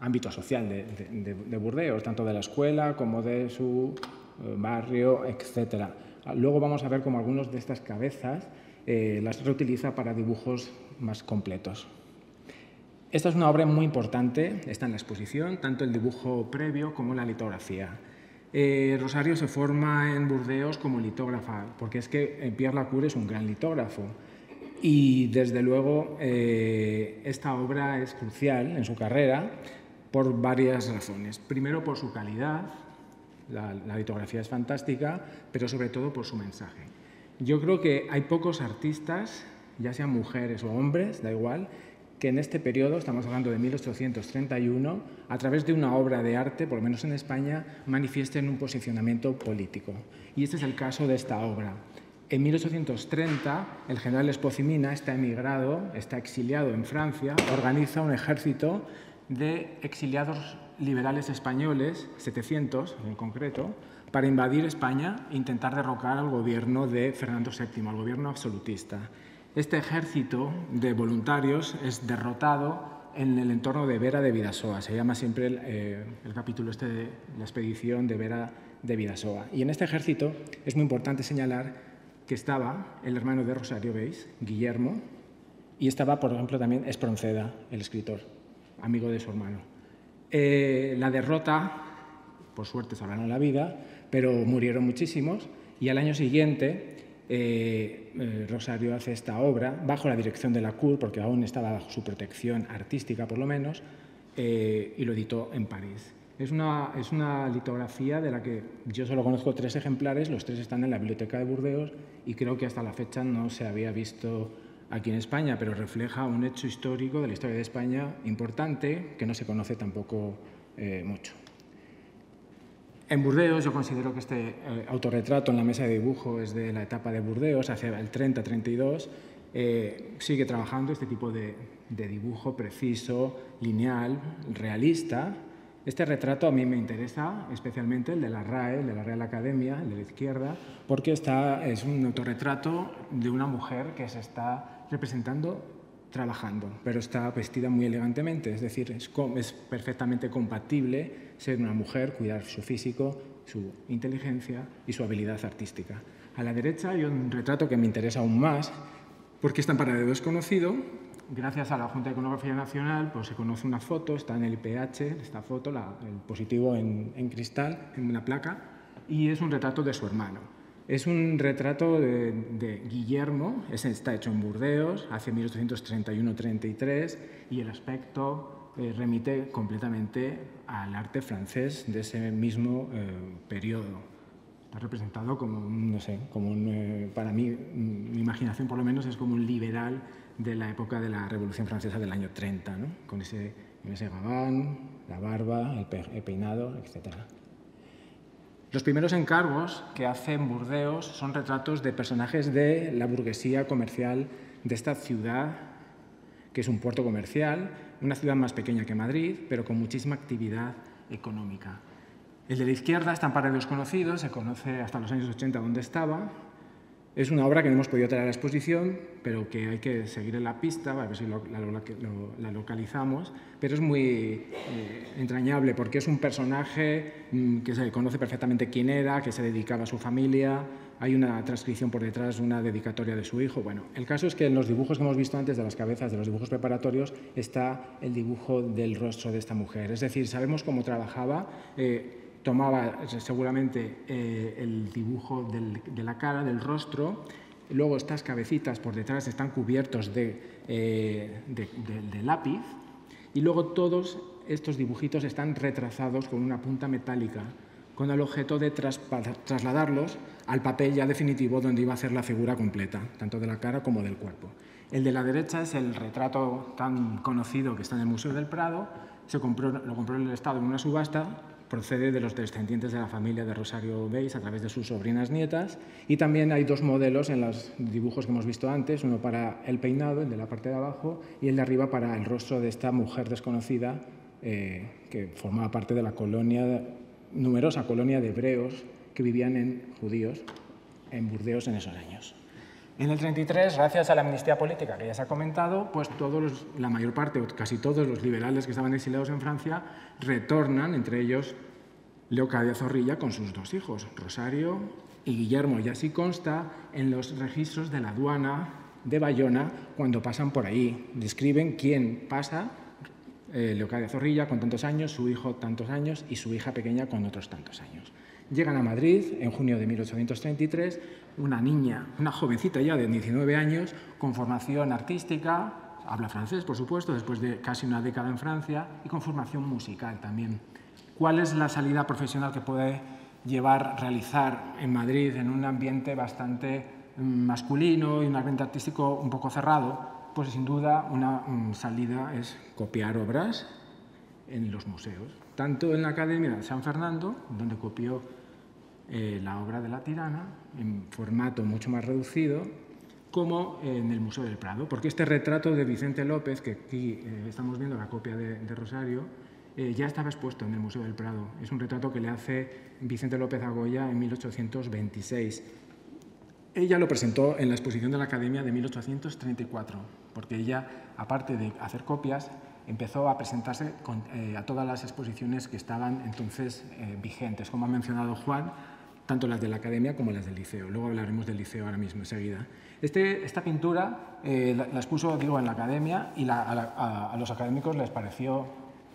ámbito social de, de, de Burdeos, tanto de la escuela como de su eh, barrio, etcétera. Luego vamos a ver cómo algunas de estas cabezas eh, las reutiliza para dibujos más completos. Esta es una obra muy importante, está en la exposición, tanto el dibujo previo como la litografía. Eh, Rosario se forma en Burdeos como litógrafa, porque es que Pierre Lacour es un gran litógrafo. Y desde luego eh, esta obra es crucial en su carrera por varias razones. Primero por su calidad, la, la litografía es fantástica, pero sobre todo por su mensaje. Yo creo que hay pocos artistas, ya sean mujeres o hombres, da igual, que en este periodo, estamos hablando de mil ochocientos treinta y uno, a través de una obra de arte, por lo menos en España, manifiesten un posicionamiento político. Y este es el caso de esta obra. En mil ochocientos treinta, el general Esposimina está emigrado, está exiliado en Francia, organiza un ejército de exiliados liberales españoles, setecientos en concreto, para invadir España e intentar derrocar al gobierno de Fernando séptimo, al gobierno absolutista. Este ejército de voluntarios es derrotado en el entorno de Vera de Bidasoa. Se llama siempre el, eh, el capítulo este de la expedición de Vera de Bidasoa. Y en este ejército es muy importante señalar que estaba el hermano de Rosario Weiss, Guillermo, y estaba, por ejemplo, también Espronceda, el escritor, amigo de su hermano. Eh, la derrota, por suerte, salvaron la vida, pero murieron muchísimos y al año siguiente Eh, eh, Rosario hace esta obra bajo la dirección de Lacour, porque aún estaba bajo su protección artística, por lo menos, eh, y lo editó en París. Es una, es una litografía de la que yo solo conozco tres ejemplares, los tres están en la Biblioteca de Burdeos y creo que hasta la fecha no se había visto aquí en España, pero refleja un hecho histórico de la historia de España importante que no se conoce tampoco eh, mucho. En Burdeos, yo considero que este eh, autorretrato en la mesa de dibujo es de la etapa de Burdeos, hacia el treinta a treinta y dos, eh, sigue trabajando este tipo de, de dibujo preciso, lineal, realista. Este retrato a mí me interesa, especialmente el de la R A E, el de la Real Academia, el de la izquierda, porque está, es un autorretrato de una mujer que se está representando trabajando, pero está vestida muy elegantemente, es decir, es, es perfectamente compatible ser una mujer, cuidar su físico, su inteligencia y su habilidad artística. A la derecha hay un retrato que me interesa aún más, porque está en paradero desconocido. Gracias a la Junta de Iconografía Nacional pues, se conoce una foto, está en el I P H, esta foto, la, el positivo en, en cristal, en una placa, y es un retrato de su hermano. Es un retrato de, de Guillermo, ese está hecho en Burdeos, hacia mil ochocientos treinta y uno a treinta y tres, y el aspecto eh, remite completamente al arte francés de ese mismo eh, periodo. Está representado como, no sé, como un, eh, para mí, mi imaginación por lo menos, es como un liberal de la época de la Revolución Francesa del año treinta, ¿no? Con ese, ese gabán, la barba, el, pe el peinado, etcétera. Los primeros encargos que hace en Burdeos son retratos de personajes de la burguesía comercial de esta ciudad, que es un puerto comercial, una ciudad más pequeña que Madrid, pero con muchísima actividad económica. El de la izquierda está en paradero desconocido, se conoce hasta los años ochenta dónde estaba, Es una obra que no hemos podido traer a la exposición, pero que hay que seguir en la pista, a ver si lo, la, lo, la localizamos, pero es muy eh, entrañable porque es un personaje mmm, que se conoce perfectamente quién era, que se dedicaba a su familia, hay una transcripción por detrás, una dedicatoria de su hijo. Bueno, el caso es que en los dibujos que hemos visto antes de las cabezas, de los dibujos preparatorios, está el dibujo del rostro de esta mujer, es decir, sabemos cómo trabajaba. Eh, tomaba seguramente eh, el dibujo del, de la cara, del rostro, luego estas cabecitas por detrás están cubiertos de, eh, de, de, de lápiz y luego todos estos dibujitos están retrazados con una punta metálica con el objeto de tras, trasladarlos al papel ya definitivo donde iba a ser la figura completa, tanto de la cara como del cuerpo. El de la derecha es el retrato tan conocido que está en el Museo del Prado, se compró, lo compró el Estado en una subasta. Procede de los descendientes de la familia de Rosario Weiss a través de sus sobrinas nietas. Y también hay dos modelos en los dibujos que hemos visto antes, uno para el peinado, el de la parte de abajo, y el de arriba para el rostro de esta mujer desconocida eh, que formaba parte de la colonia, numerosa colonia de hebreos que vivían en judíos en Burdeos en esos años. En el treinta y tres, gracias a la amnistía política que ya se ha comentado, pues todos los, la mayor parte, o casi todos los liberales que estaban exiliados en Francia retornan, entre ellos Leocadia Zorrilla con sus dos hijos, Rosario y Guillermo, y así consta en los registros de la aduana de Bayona cuando pasan por ahí. Describen quién pasa, eh, Leocadia Zorrilla con tantos años, su hijo tantos años y su hija pequeña con otros tantos años. Llegan a Madrid en junio de mil ochocientos treinta y tres, una niña, una jovencita ya de diecinueve años, con formación artística, habla francés, por supuesto, después de casi una década en Francia, y con formación musical también. ¿Cuál es la salida profesional que puede llevar, realizar en Madrid en un ambiente bastante masculino y un ambiente artístico un poco cerrado? Pues sin duda una salida es copiar obras en los museos. Tanto en la Academia de San Fernando, donde copió eh, la obra de La Tirana, en formato mucho más reducido, como eh, en el Museo del Prado, porque este retrato de Vicente López, que aquí eh, estamos viendo la copia de, de Rosario, eh, ya estaba expuesto en el Museo del Prado. Es un retrato que le hace Vicente López a Goya en mil ochocientos veintiséis. Ella lo presentó en la exposición de la Academia de mil ochocientos treinta y cuatro, porque ella, aparte de hacer copias, empezó a presentarse con, eh, a todas las exposiciones que estaban entonces eh, vigentes, como ha mencionado Juan, tanto las de la Academia como las del Liceo. Luego hablaremos del Liceo ahora mismo, enseguida. Este, esta pintura eh, la, la expuso, digo, en la Academia y la, a, la, a, a los académicos les pareció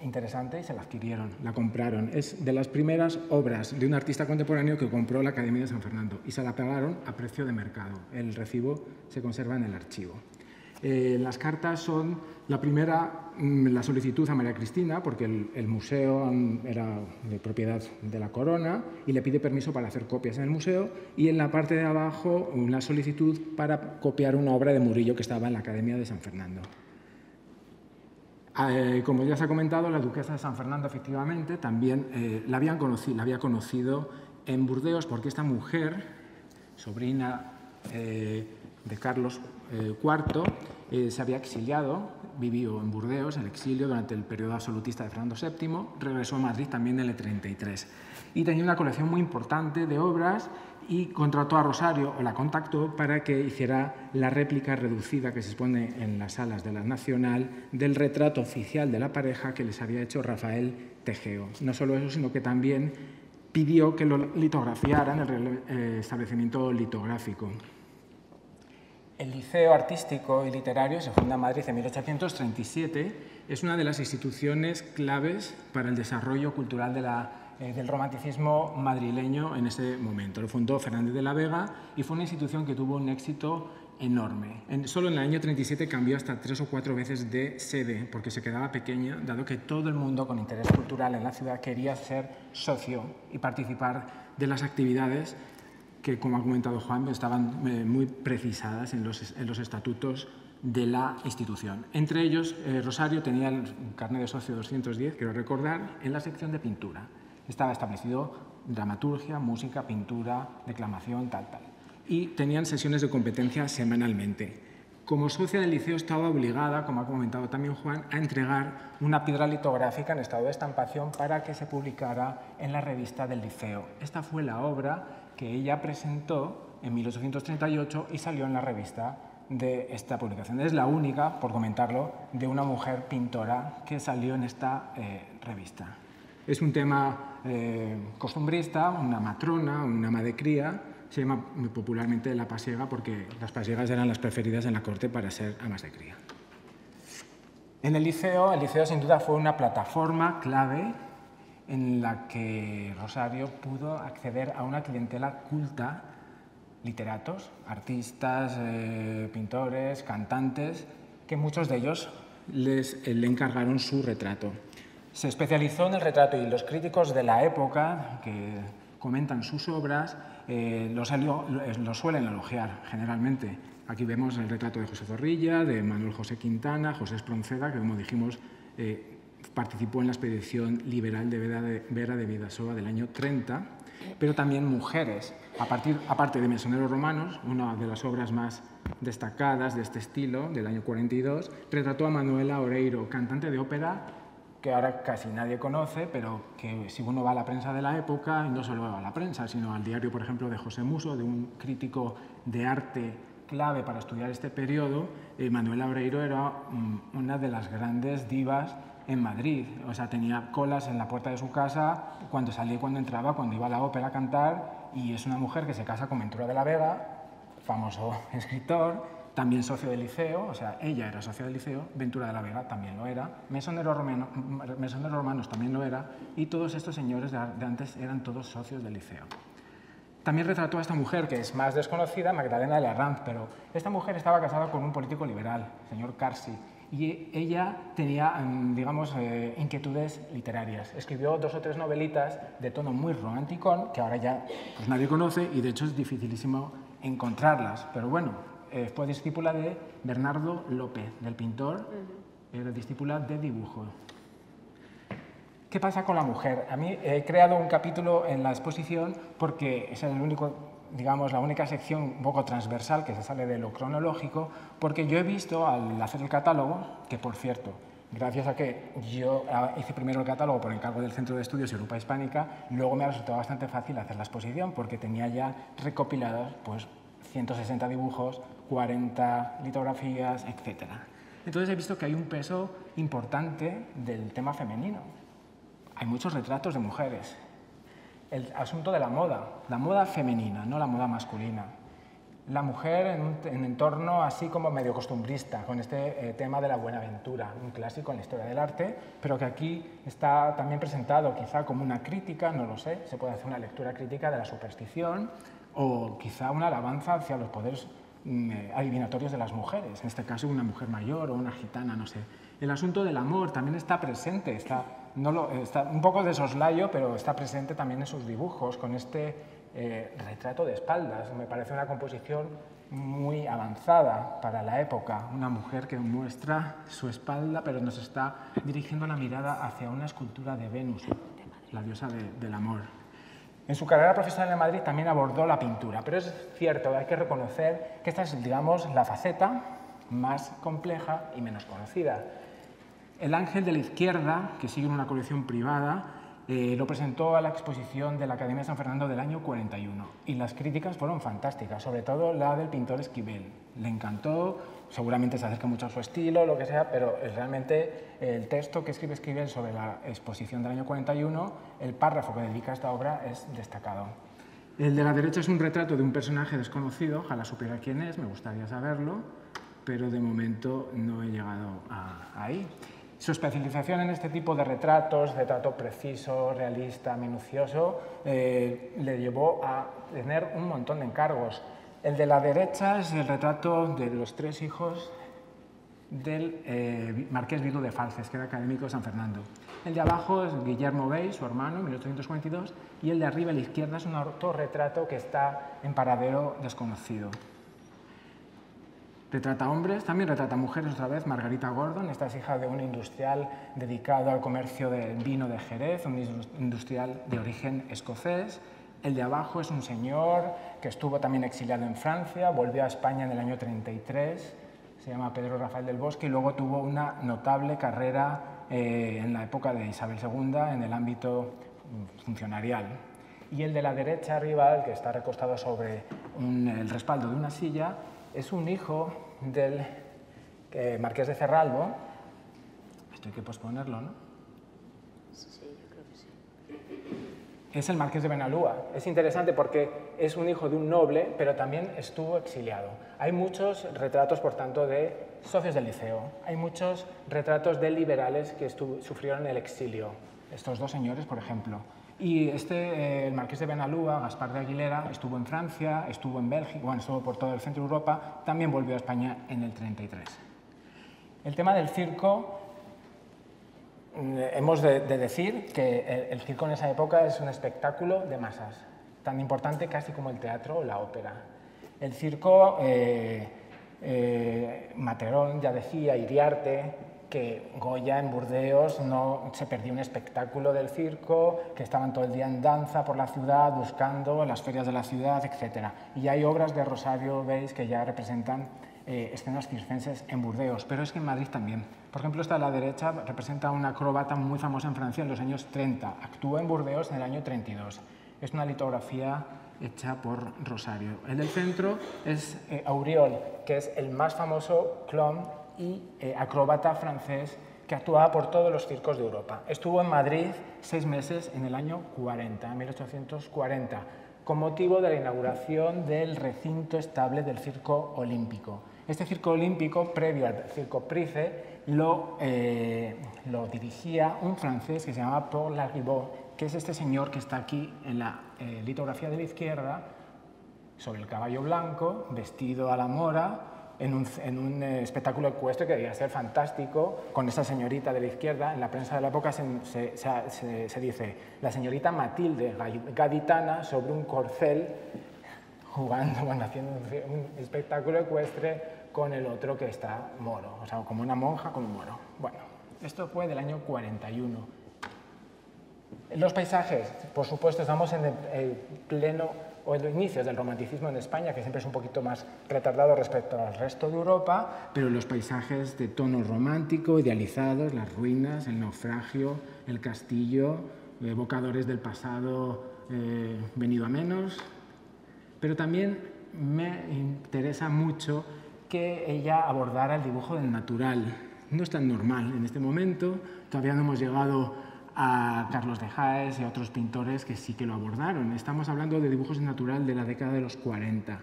interesante y se la adquirieron, la compraron. Es de las primeras obras de un artista contemporáneo que compró la Academia de San Fernando y se la pagaron a precio de mercado. El recibo se conserva en el archivo. Eh, las cartas son la primera, la solicitud a María Cristina, porque el, el museo era de propiedad de la corona y le pide permiso para hacer copias en el museo, y en la parte de abajo una solicitud para copiar una obra de Murillo que estaba en la Academia de San Fernando. Eh, como ya se ha comentado, la duquesa de San Fernando efectivamente también eh, la, habían conocido, la había conocido en Burdeos, porque esta mujer, sobrina eh, de Carlos Eh, cuarto, eh, se había exiliado, vivió en Burdeos, el exilio durante el periodo absolutista de Fernando séptimo, regresó a Madrid también en el treinta y tres y tenía una colección muy importante de obras y contrató a Rosario, o la contactó, para que hiciera la réplica reducida que se expone en las salas de la Nacional del retrato oficial de la pareja que les había hecho Rafael Tegeo. No solo eso, sino que también pidió que lo litografiaran el eh, establecimiento litográfico. El Liceo Artístico y Literario se funda en Madrid en mil ochocientos treinta y siete. Es una de las instituciones claves para el desarrollo cultural de la, eh, del romanticismo madrileño en ese momento. Lo fundó Fernández de la Vega y fue una institución que tuvo un éxito enorme. En, solo en el año treinta y siete cambió hasta tres o cuatro veces de sede, porque se quedaba pequeña, dado que todo el mundo con interés cultural en la ciudad quería ser socio y participar de las actividades que, como ha comentado Juan, estaban eh, muy precisadas en los, en los estatutos de la institución. Entre ellos, eh, Rosario tenía el carnet de socio doscientos diez, quiero recordar, en la sección de pintura. Estaba establecido dramaturgia, música, pintura, declamación, tal, tal. Y tenían sesiones de competencia semanalmente. Como socia del liceo estaba obligada, como ha comentado también Juan, a entregar una piedra litográfica en estado de estampación para que se publicara en la revista del liceo. Esta fue la obra que ella presentó en mil ochocientos treinta y ocho y salió en la revista de esta publicación. Es la única, por comentarlo, de una mujer pintora que salió en esta eh, revista. Es un tema eh, costumbrista, una matrona, una ama de cría. Se llama popularmente la pasiega porque las pasiegas eran las preferidas en la corte para ser amas de cría. En el liceo, el liceo sin duda fue una plataforma clave en la que Rosario pudo acceder a una clientela culta, literatos, artistas, eh, pintores, cantantes, que muchos de ellos les, le encargaron su retrato. Se especializó en el retrato y los críticos de la época que comentan sus obras eh, los, los suelen elogiar generalmente. Aquí vemos el retrato de José Zorrilla, de Manuel José Quintana, José Espronceda, que como dijimos eh, participó en la expedición liberal de Vera de, Vera de Bidasoa del año treinta, pero también mujeres. A partir, aparte de Mesoneros Romanos, una de las obras más destacadas de este estilo, del año cuarenta y dos, retrató a Manuela Oreiro, cantante de ópera, que ahora casi nadie conoce, pero que si uno va a la prensa de la época, y no solo va a la prensa, sino al diario, por ejemplo, de José Musso, de un crítico de arte clave para estudiar este periodo, eh, Manuela Oreiro era mm, una de las grandes divas en Madrid. O sea, tenía colas en la puerta de su casa cuando salía y cuando entraba, cuando iba a la ópera a cantar, y es una mujer que se casa con Ventura de la Vega, famoso escritor, también socio del liceo. O sea, ella era socio del liceo, Ventura de la Vega también lo era, Mesonero Romano, Mesonero Romanos también lo era, y todos estos señores de antes eran todos socios del liceo. También retrató a esta mujer, que es más desconocida, Magdalena de la Herranz, pero esta mujer estaba casada con un político liberal, el señor Carsi, y ella tenía, digamos, eh, inquietudes literarias. Escribió dos o tres novelitas de tono muy romanticón, que ahora ya pues, nadie conoce, y de hecho es dificilísimo encontrarlas. Pero bueno, eh, fue discípula de Bernardo López, del pintor, era discípula de dibujo. ¿Qué pasa con la mujer? A mí he creado un capítulo en la exposición porque es el único, digamos, la única sección un poco transversal que se sale de lo cronológico, porque yo he visto al hacer el catálogo, que por cierto, gracias a que yo hice primero el catálogo por encargo del Centro de Estudios Europa Hispánica, luego me ha resultado bastante fácil hacer la exposición porque tenía ya recopilados pues, ciento sesenta dibujos, cuarenta litografías, etcétera. Entonces he visto que hay un peso importante del tema femenino. Hay muchos retratos de mujeres. El asunto de la moda, la moda femenina, no la moda masculina. La mujer en un en entorno así como medio costumbrista, con este eh, tema de la Buenaventura, un clásico en la historia del arte, pero que aquí está también presentado quizá como una crítica, no lo sé, se puede hacer una lectura crítica de la superstición o quizá una alabanza hacia los poderes eh, adivinatorios de las mujeres, en este caso una mujer mayor o una gitana, no sé. El asunto del amor también está presente, está... No lo, está un poco de soslayo, pero está presente también en sus dibujos, con este eh, retrato de espaldas. Me parece una composición muy avanzada para la época. Una mujer que muestra su espalda, pero nos está dirigiendo la mirada hacia una escultura de Venus, la diosa de, del amor. En su carrera profesional en Madrid también abordó la pintura, pero es cierto, hay que reconocer que esta es, digamos, la faceta más compleja y menos conocida. El ángel de la izquierda, que sigue en una colección privada, eh, lo presentó a la exposición de la Academia de San Fernando del año cuarenta y uno y las críticas fueron fantásticas, sobre todo la del pintor Esquivel. Le encantó, seguramente se acerca mucho a su estilo, lo que sea, pero realmente el texto que escribe Esquivel sobre la exposición del año cuarenta y uno, el párrafo que dedica a esta obra es destacado. El de la derecha es un retrato de un personaje desconocido, ojalá supiera quién es, me gustaría saberlo, pero de momento no he llegado a, a ahí. Su especialización en este tipo de retratos, retrato preciso, realista, minucioso, eh, le llevó a tener un montón de encargos. El de la derecha es el retrato de los tres hijos del eh, marqués Vido de Falces, que era académico de San Fernando. El de abajo es Guillermo Weiss, su hermano, en mil ochocientos cuarenta y dos, y el de arriba, a la izquierda, es un autorretrato que está en paradero desconocido. Retrata hombres, también retrata mujeres otra vez, Margarita Gordon, esta es hija de un industrial dedicado al comercio del vino de Jerez, un industrial de origen escocés. El de abajo es un señor que estuvo también exiliado en Francia, volvió a España en el año treinta y tres, se llama Pedro Rafael del Bosque y luego tuvo una notable carrera eh, en la época de Isabel segunda en el ámbito funcionarial. y el de la derecha arriba, el que está recostado sobre un, el respaldo de una silla, es un hijo del eh, marqués de Cerralbo. Esto hay que posponerlo, ¿no? Sí, sí, yo creo que sí. Es el marqués de Benalúa. Es interesante porque es un hijo de un noble, pero también estuvo exiliado. Hay muchos retratos, por tanto, de socios del Liceo. Hay muchos retratos de liberales que sufrieron el exilio. Estos dos señores, por ejemplo. Y este, eh, el marqués de Benalúa, Gaspar de Aguilera, estuvo en Francia, estuvo en Bélgica, bueno, estuvo por todo el centro de Europa, también volvió a España en el treinta y tres. El tema del circo, eh, hemos de, de decir que el, el circo en esa época es un espectáculo de masas, tan importante casi como el teatro o la ópera. El circo, eh, eh, Matheron ya decía, Iriarte, que Goya en Burdeos no se perdió un espectáculo del circo, que estaban todo el día en danza por la ciudad, buscando las ferias de la ciudad, etcétera. Y hay obras de Rosario Weiss que ya representan eh, escenas circenses en Burdeos, pero es que en Madrid también. Por ejemplo, esta de la derecha representa a una acróbata muy famosa en Francia en los años treinta. Actuó en Burdeos en el año treinta y dos. Es una litografía hecha por Rosario. El del centro es eh, Auriol, que es el más famoso clown y eh, acróbata francés que actuaba por todos los circos de Europa. Estuvo en Madrid seis meses en el año cuarenta, mil ochocientos cuarenta, con motivo de la inauguración del recinto estable del Circo Olímpico. Este Circo Olímpico, previo al Circo Price, lo, eh, lo dirigía un francés que se llamaba Paul Larribot, que es este señor que está aquí en la eh, litografía de la izquierda, sobre el caballo blanco, vestido a la mora, en un, en un eh, espectáculo ecuestre que debía ser fantástico, con esta señorita de la izquierda. En la prensa de la época se, se, se, se dice la señorita Matilde, gaditana, sobre un corcel, jugando, bueno, haciendo un, un espectáculo ecuestre con el otro que está moro, o sea, como una monja con un moro. Bueno, esto fue del año cuarenta y uno. Los paisajes, por supuesto, estamos en el, el pleno... o en los inicios del romanticismo en España, que siempre es un poquito más retardado respecto al resto de Europa, pero los paisajes de tono romántico, idealizados, las ruinas, el naufragio, el castillo, evocadores del pasado eh, venido a menos. Pero también me interesa mucho que ella abordara el dibujo del natural. No es tan normal en este momento, todavía no hemos llegado a Carlos de Jaes y a otros pintores que sí que lo abordaron. Estamos hablando de dibujos en natural de la década de los cuarenta.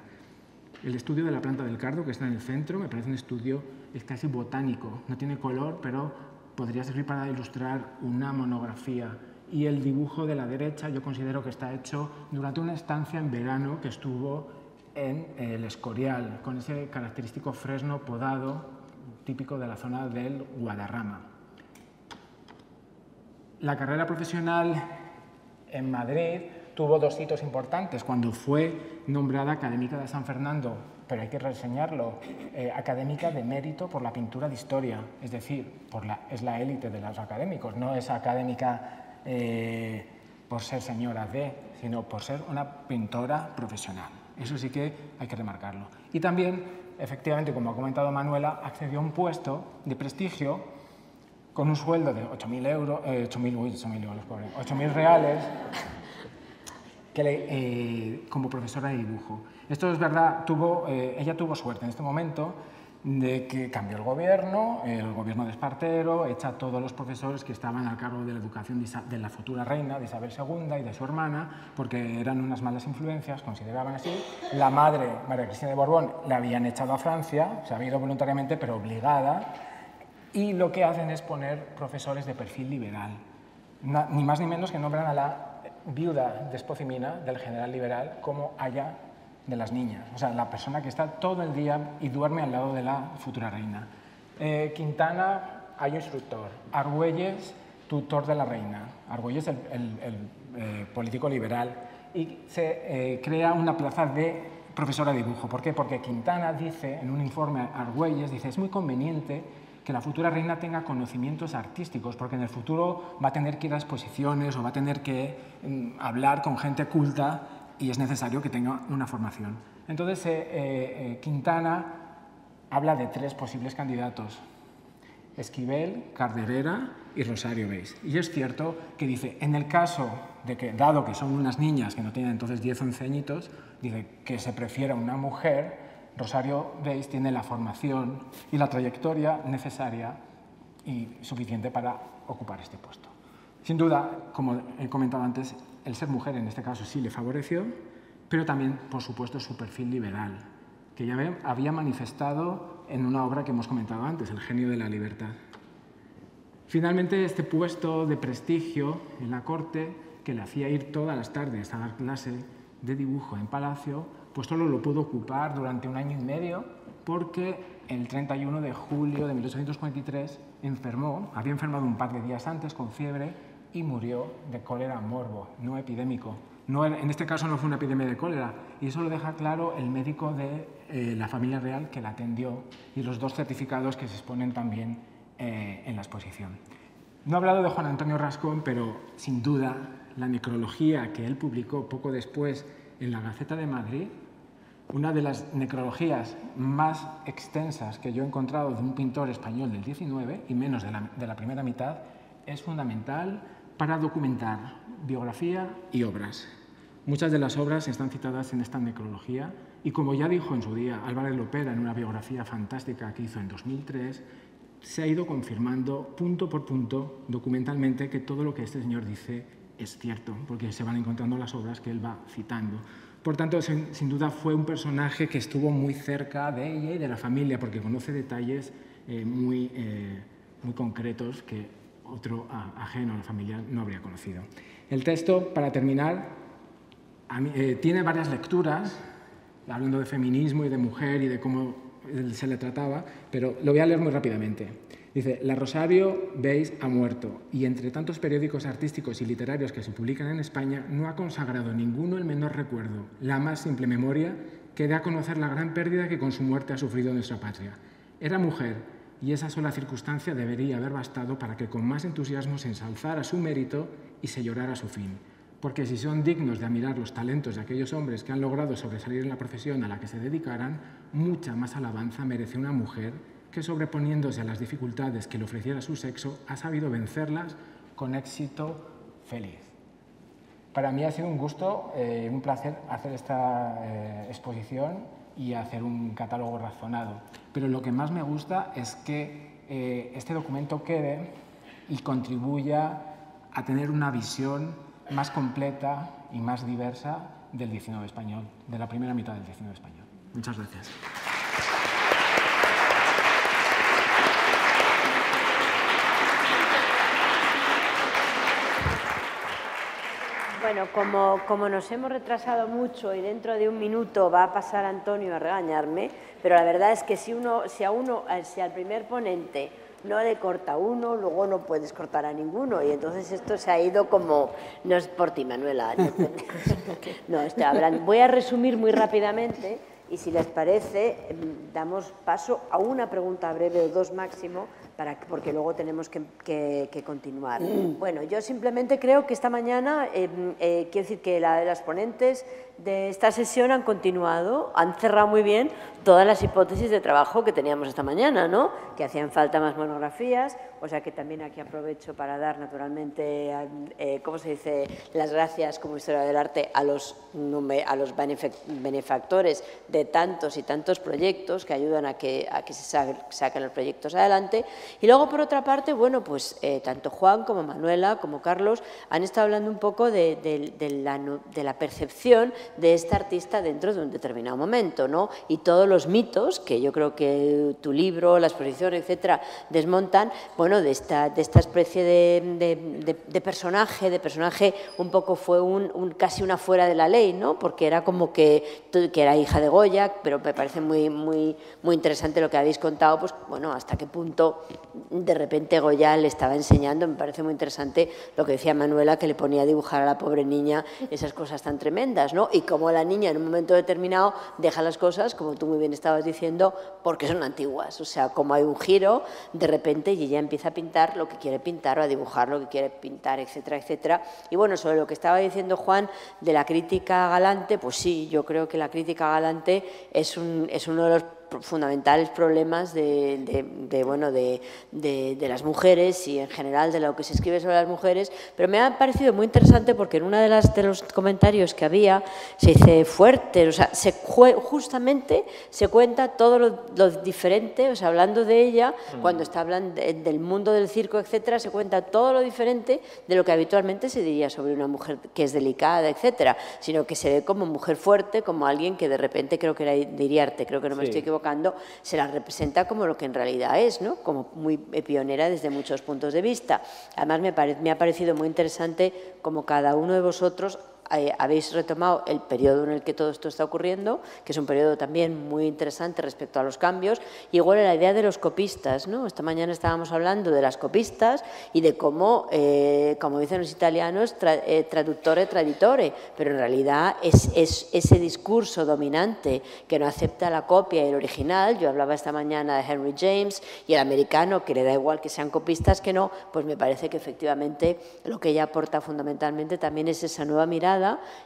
El estudio de la planta del cardo, que está en el centro, me parece un estudio es casi botánico. No tiene color, pero podría servir para ilustrar una monografía. Y el dibujo de la derecha yo considero que está hecho durante una estancia en verano que estuvo en el Escorial, con ese característico fresno podado típico de la zona del Guadarrama. La carrera profesional en Madrid tuvo dos hitos importantes. Cuando fue nombrada académica de San Fernando, pero hay que reseñarlo, eh, académica de mérito por la pintura de historia, es decir, por la, es la élite de los académicos, no es académica eh, por ser señora de, sino por ser una pintora profesional. Eso sí que hay que remarcarlo. Y también, efectivamente, como ha comentado Manuela, accedió a un puesto de prestigio con un sueldo de ocho mil reales que le, eh, como profesora de dibujo. Esto es verdad, tuvo, eh, ella tuvo suerte en este momento de que cambió el gobierno, el gobierno de Espartero, echa a todos los profesores que estaban a cargo de la educación de la futura reina, de Isabel segunda y de su hermana, porque eran unas malas influencias, consideraban así. La madre, María Cristina de Borbón, la habían echado a Francia, se había ido voluntariamente, pero obligada. Y lo que hacen es poner profesores de perfil liberal. No, ni más ni menos que nombran a la viuda de Espocimina, del general liberal, como aya de las niñas. O sea, la persona que está todo el día y duerme al lado de la futura reina. Eh, Quintana, ayo instructor. Argüelles, tutor de la reina. Argüelles, el, el, el eh, político liberal. Y se eh, crea una plaza de profesora de dibujo. ¿Por qué? Porque Quintana dice, en un informe a Argüelles, dice, es muy conveniente que la futura reina tenga conocimientos artísticos, porque en el futuro va a tener que ir a exposiciones o va a tener que mm, hablar con gente culta y es necesario que tenga una formación. Entonces, eh, eh, Quintana habla de tres posibles candidatos. Esquivel, Carderera y Rosario Weiss. Y es cierto que dice, en el caso de que, dado que son unas niñas que no tienen entonces diez, once añitos, dice que se prefiera una mujer, Rosario Weiss tiene la formación y la trayectoria necesaria y suficiente para ocupar este puesto. Sin duda, como he comentado antes, el ser mujer en este caso sí le favoreció, pero también, por supuesto, su perfil liberal, que ya había manifestado en una obra que hemos comentado antes, El genio de la libertad. Finalmente, este puesto de prestigio en la corte, que le hacía ir todas las tardes a dar clase de dibujo en Palacio, pues solo lo pudo ocupar durante un año y medio, porque el treinta y uno de julio de mil ochocientos cuarenta y tres enfermó, había enfermado un par de días antes con fiebre y murió de cólera morbo, no epidémico. No, en este caso no fue una epidemia de cólera, y eso lo deja claro el médico de eh, la familia real que la atendió y los dos certificados que se exponen también eh, en la exposición. No he hablado de Juan Antonio Rascón, pero sin duda la necrología que él publicó poco después en la Gaceta de Madrid, una de las necrologías más extensas que yo he encontrado de un pintor español del diecinueve y menos de la, de la primera mitad, es fundamental para documentar biografía y obras. Muchas de las obras están citadas en esta necrología y, como ya dijo en su día Álvarez Lopera en una biografía fantástica que hizo en dos mil tres, se ha ido confirmando punto por punto documentalmente que todo lo que este señor dice es cierto, porque se van encontrando las obras que él va citando. Por tanto, sin, sin duda fue un personaje que estuvo muy cerca de ella y de la familia, porque conoce detalles eh, muy, eh, muy concretos que otro a, ajeno a la familia no habría conocido. El texto, para terminar, mí, eh, tiene varias lecturas, hablando de feminismo y de mujer y de cómo se le trataba, pero lo voy a leer muy rápidamente. Dice, la Rosario Weiss ha muerto y entre tantos periódicos artísticos y literarios que se publican en España no ha consagrado ninguno el menor recuerdo, la más simple memoria que da a conocer la gran pérdida que con su muerte ha sufrido nuestra patria. Era mujer y esa sola circunstancia debería haber bastado para que con más entusiasmo se ensalzara su mérito y se llorara su fin. Porque si son dignos de admirar los talentos de aquellos hombres que han logrado sobresalir en la profesión a la que se dedicaran, mucha más alabanza merece una mujer que, sobreponiéndose a las dificultades que le ofreciera su sexo, ha sabido vencerlas con éxito feliz. Para mí ha sido un gusto, eh, un placer hacer esta eh, exposición y hacer un catálogo razonado. Pero lo que más me gusta es que eh, este documento quede y contribuya a tener una visión más completa y más diversa del diecinueve español, de la primera mitad del diecinueve español. Muchas gracias. Bueno, como, como nos hemos retrasado mucho y dentro de un minuto va a pasar Antonio a regañarme, pero la verdad es que si uno, si a uno, si al primer ponente no le corta uno, luego no puedes cortar a ninguno y entonces esto se ha ido como, no es por ti, Manuela, no, no estoy hablando. Voy a resumir muy rápidamente y si les parece damos paso a una pregunta breve o dos máximo. Para, porque luego tenemos que, que, que continuar. Bueno, yo simplemente creo que esta mañana, eh, eh, quiero decir que la, las ponentes de esta sesión han continuado, han cerrado muy bien todas las hipótesis de trabajo que teníamos esta mañana, ¿no? Que hacían falta más monografías, o sea que también aquí aprovecho para dar naturalmente, eh, ¿cómo se dice?, las gracias como historiadora del arte a los, a los benefactores de tantos y tantos proyectos que ayudan a que, a que se saquen los proyectos adelante. Y luego, por otra parte, bueno, pues eh, tanto Juan como Manuela como Carlos han estado hablando un poco de, de, de, la, de la percepción de este artista dentro de un determinado momento, ¿no? Y todos los mitos que yo creo que tu libro, la exposición, etcétera, desmontan, bueno, de esta, de esta especie de, de, de, de personaje, de personaje un poco fue un, un, casi una fuera de la ley, ¿no? Porque era como que, que era hija de Goya, pero me parece muy, muy, muy interesante lo que habéis contado, pues bueno, hasta qué punto de repente Goya le estaba enseñando, me parece muy interesante lo que decía Manuela, que le ponía a dibujar a la pobre niña esas cosas tan tremendas, ¿no? Y como la niña en un momento determinado deja las cosas, como tú muy bien estabas diciendo, porque son antiguas, o sea, como hay un giro, de repente y ella empieza a pintar lo que quiere pintar o a dibujar lo que quiere pintar, etcétera, etcétera. Y bueno, sobre lo que estaba diciendo Juan de la crítica galante, pues sí, yo creo que la crítica galante es, un, es uno de los fundamentales problemas de, de, de, bueno, de, de, de las mujeres y en general de lo que se escribe sobre las mujeres, pero me ha parecido muy interesante porque en uno de, de los comentarios que había se dice fuerte, o sea, se, justamente se cuenta todo lo, lo diferente, o sea, hablando de ella, mm. cuando está hablando de, del mundo del circo, etcétera, se cuenta todo lo diferente de lo que habitualmente se diría sobre una mujer que es delicada, etcétera, sino que se ve como mujer fuerte, como alguien que de repente, creo que era Diriarte, creo que no me sí. estoy equivocando, se la representa como lo que en realidad es, ¿no? Como muy pionera desde muchos puntos de vista. Además, me, pare, me ha parecido muy interesante como cada uno de vosotros eh, habéis retomado el periodo en el que todo esto está ocurriendo, que es un periodo también muy interesante respecto a los cambios, y igual la idea de los copistas, ¿no? Esta mañana estábamos hablando de las copistas y de cómo, eh, como dicen los italianos, tra, eh, traductore, traditore, pero en realidad es, es ese discurso dominante que no acepta la copia y el original. Yo hablaba esta mañana de Henry James y el americano, que le da igual que sean copistas que no, pues me parece que efectivamente lo que ella aporta fundamentalmente también es esa nueva mirada,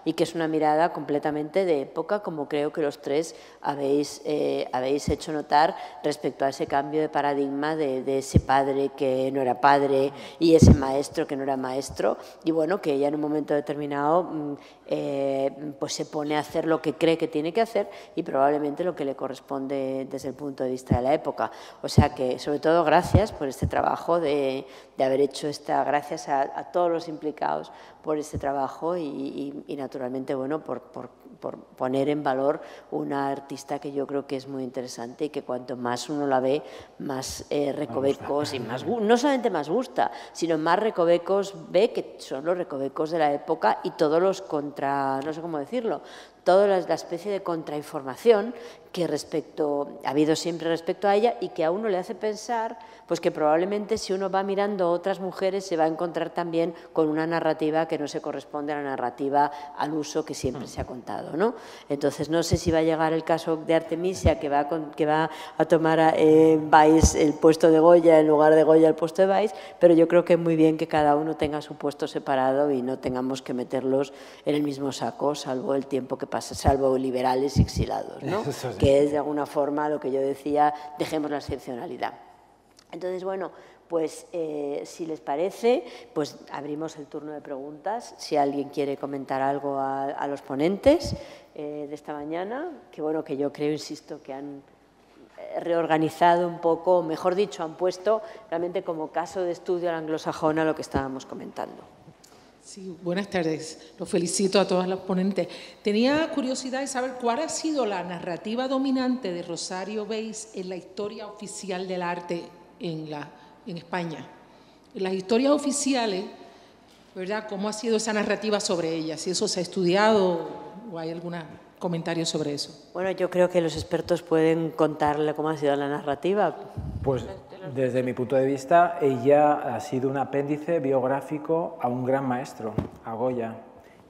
y que es una mirada completamente de época, como creo que los tres habéis, eh, habéis hecho notar respecto a ese cambio de paradigma de, de ese padre que no era padre y ese maestro que no era maestro, y bueno, que ella en un momento determinado eh, pues se pone a hacer lo que cree que tiene que hacer y probablemente lo que le corresponde desde el punto de vista de la época. O sea que, sobre todo, gracias por este trabajo de, de haber hecho esta, gracias a, a todos los implicados por este trabajo y, y, y naturalmente, bueno, por, por, por poner en valor una artista que yo creo que es muy interesante y que cuanto más uno la ve, más eh, recovecos y más, no solamente más gusta, sino más recovecos ve, que son los recovecos de la época y todos los contra, no sé cómo decirlo, toda la, la especie de contrainformación que respecto, ha habido siempre respecto a ella, y que a uno le hace pensar pues que probablemente si uno va mirando a otras mujeres se va a encontrar también con una narrativa que no se corresponde a la narrativa al uso que siempre se ha contado, ¿no? Entonces no sé si va a llegar el caso de Artemisa, que va, con, que va a tomar a, eh, Weiss el puesto de Goya, en lugar de Goya el puesto de Weiss, pero yo creo que es muy bien que cada uno tenga su puesto separado y no tengamos que meterlos en el mismo saco, salvo el tiempo que pasa, salvo liberales y exilados, ¿no? Que es de alguna forma lo que yo decía, dejemos la excepcionalidad. Entonces, bueno, pues eh, si les parece, pues abrimos el turno de preguntas, si alguien quiere comentar algo a, a los ponentes eh, de esta mañana, que bueno, que yo creo, insisto, que han reorganizado un poco, mejor dicho, han puesto realmente como caso de estudio a la anglosajona lo que estábamos comentando. Sí, buenas tardes. Los felicito a todas las ponentes. Tenía curiosidad de saber cuál ha sido la narrativa dominante de Rosario Weiss en la historia oficial del arte en, la, en España. En las historias oficiales, ¿verdad? ¿Cómo ha sido esa narrativa sobre ella? Si eso se ha estudiado o hay alguna comentario sobre eso. Bueno, yo creo que los expertos pueden contarle cómo ha sido la narrativa. Pues desde mi punto de vista, ella ha sido un apéndice biográfico a un gran maestro, a Goya.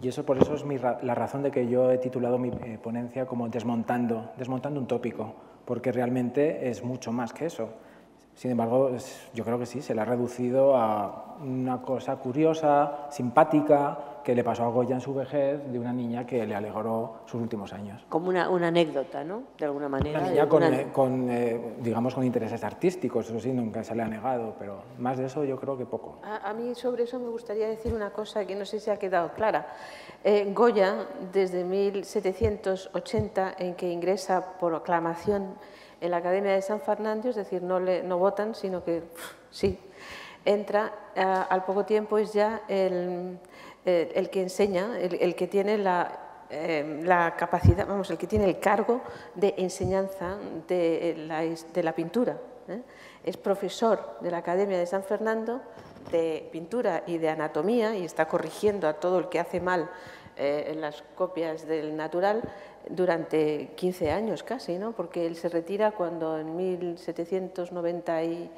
Y eso por eso es mi ra la razón de que yo he titulado mi eh, ponencia como desmontando, desmontando un tópico, porque realmente es mucho más que eso. Sin embargo, es, yo creo que sí, se la ha reducido a una cosa curiosa, simpática, que le pasó a Goya en su vejez, de una niña que le alegró sus últimos años. Como una, una anécdota, ¿no? De alguna manera. Una niña con, una... Eh, con eh, digamos, con intereses artísticos, eso sí, nunca se le ha negado, pero más de eso yo creo que poco. A, a mí sobre eso me gustaría decir una cosa que no sé si ha quedado clara. Eh, Goya, desde mil setecientos ochenta, en que ingresa por aclamación en la Academia de San Fernando, es decir, no, le, no votan, sino que pff, sí, entra, eh, al poco tiempo es ya el... Eh, el que enseña, el, el que tiene la, eh, la capacidad, vamos, el que tiene el cargo de enseñanza de la, de la pintura. ¿eh? Es profesor de la Academia de San Fernando de pintura y de anatomía y está corrigiendo a todo el que hace mal eh, en las copias del natural durante quince años casi, ¿no? Porque él se retira cuando en mil setecientos noventa y...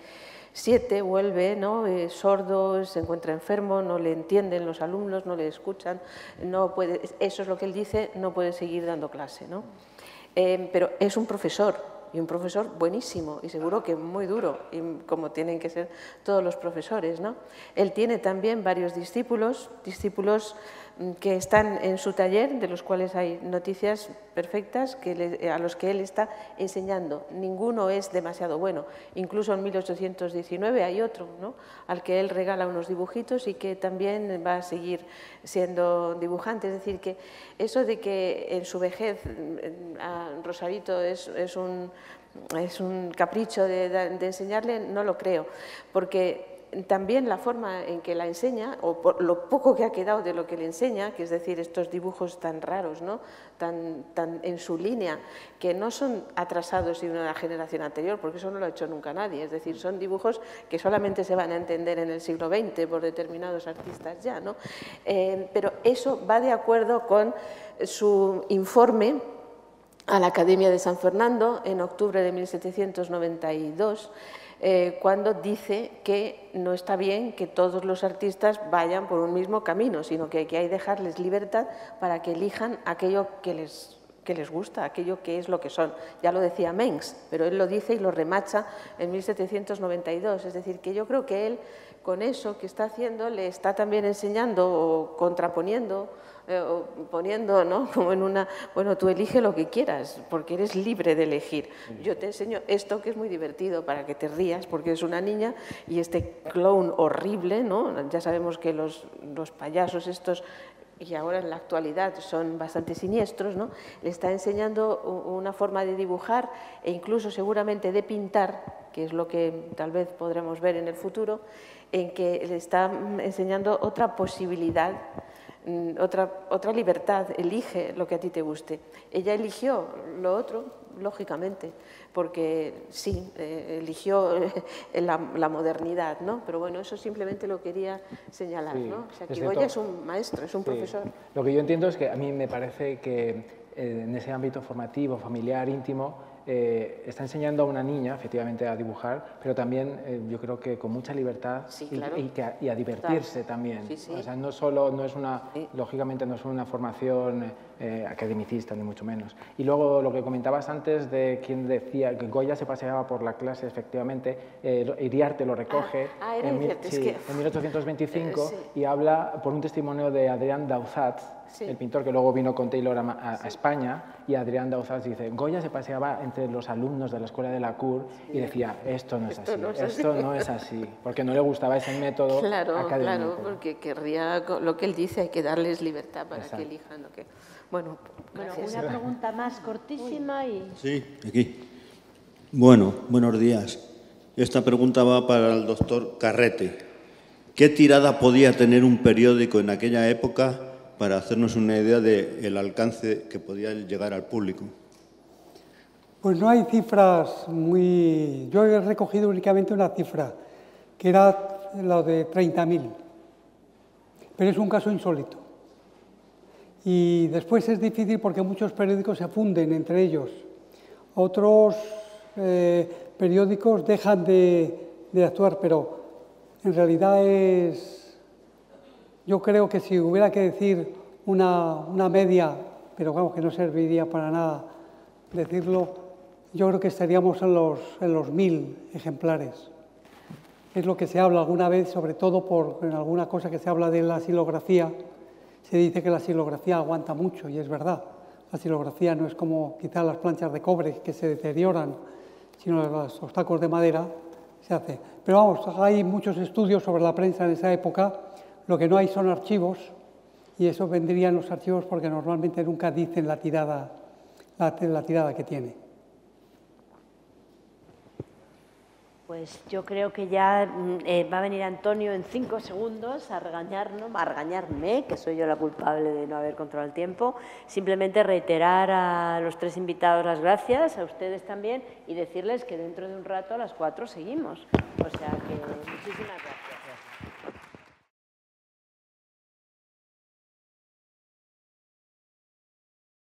siete vuelve, ¿no? Eh, sordo, se encuentra enfermo, no le entienden los alumnos, no le escuchan, no puede, eso es lo que él dice, no puede seguir dando clase, ¿no? Eh, pero es un profesor, y un profesor buenísimo, y seguro que muy duro, y como tienen que ser todos los profesores, ¿no? Él tiene también varios discípulos, discípulos que están en su taller, de los cuales hay noticias perfectas que le, a los que él está enseñando. Ninguno es demasiado bueno. Incluso en mil ochocientos diecinueve hay otro, ¿no?, al que él regala unos dibujitos y que también va a seguir siendo dibujante. Es decir, que eso de que en su vejez a Rosarito es, es un... es un capricho de, de enseñarle, no lo creo, porque también la forma en que la enseña, o por lo poco que ha quedado de lo que le enseña, que es decir, estos dibujos tan raros, ¿no?, tan, tan en su línea, que no son atrasados de una generación anterior, porque eso no lo ha hecho nunca nadie, es decir, son dibujos que solamente se van a entender en el siglo veinte por determinados artistas ya, ¿no? Eh, pero eso va de acuerdo con su informe a la Academia de San Fernando en octubre de mil setecientos noventa y dos, eh, cuando dice que no está bien que todos los artistas vayan por un mismo camino, sino que hay que dejarles libertad para que elijan aquello que les, que les gusta, aquello que es lo que son. Ya lo decía Mengs, pero él lo dice y lo remacha en mil setecientos noventa y dos, es decir, que yo creo que él con eso que está haciendo le está también enseñando o contraponiendo, Eh, poniendo, ¿no?, como en una, bueno, tú elige lo que quieras, porque eres libre de elegir. Yo te enseño esto que es muy divertido para que te rías, porque es una niña, y este clown horrible, ¿no? Ya sabemos que los, los payasos estos, y ahora en la actualidad son bastante siniestros, ¿no?, le está enseñando una forma de dibujar e incluso seguramente de pintar, que es lo que tal vez podremos ver en el futuro, en que le está enseñando otra posibilidad, Otra, otra libertad, elige lo que a ti te guste. Ella eligió lo otro, lógicamente, porque sí, eh, eligió la, la modernidad, ¿no? Pero bueno, eso simplemente lo quería señalar, sí, ¿no? O sea, que Goya es un maestro, es un sí. profesor. Lo que yo entiendo es que a mí me parece que eh, en ese ámbito formativo, familiar, íntimo, Eh, está enseñando a una niña, efectivamente, a dibujar, pero también eh, yo creo que con mucha libertad, sí, claro, y, y, que a, y a divertirse, claro, también. Sí, sí. O sea, no solo, no es una, sí. lógicamente no es una formación eh, academicista, ni mucho menos. Y luego lo que comentabas antes de quien decía que Goya se paseaba por la clase, efectivamente, eh, Iriarte lo recoge ah, ah, en, mil, sí, que... en mil ochocientos veinticinco eh, sí. y habla por un testimonio de Adrián Dauzats, sí. el pintor que luego vino con Taylor a, a, sí. a España, y Adrián Dauzats dice, Goya se paseaba en entre los alumnos de la escuela de Lacour y decía, esto no es así, esto no es así, esto no es así, porque no le gustaba ese método claro, académico. Claro, porque querría lo que él dice, hay que darles libertad para Exacto. que elijan lo que... Bueno, bueno, una pregunta más cortísima y... Sí, aquí. Bueno, buenos días. Esta pregunta va para el doctor Carrete. ¿Qué tirada podía tener un periódico en aquella época para hacernos una idea del alcance que podía llegar al público? Pues no hay cifras muy... Yo he recogido únicamente una cifra, que era la de treinta mil, pero es un caso insólito. Y después es difícil porque muchos periódicos se funden entre ellos. Otros eh, periódicos dejan de, de actuar, pero en realidad es... Yo creo que si hubiera que decir una, una media, pero vamos, que no serviría para nada decirlo, yo creo que estaríamos en los, en los mil ejemplares. Es lo que se habla alguna vez, sobre todo por en alguna cosa que se habla de la silografía. Se dice que la silografía aguanta mucho, y es verdad. La silografía no es como quizás las planchas de cobre que se deterioran, sino los, los tacos de madera se hace. Pero vamos, hay muchos estudios sobre la prensa en esa época. Lo que no hay son archivos, y eso vendría en los archivos porque normalmente nunca dicen la tirada, la, la tirada que tiene. Pues yo creo que ya eh, va a venir Antonio en cinco segundos a regañarnos, a regañarme, que soy yo la culpable de no haber controlado el tiempo. Simplemente reiterar a los tres invitados las gracias, a ustedes también, y decirles que dentro de un rato a las cuatro seguimos. O sea que muchísimas gracias.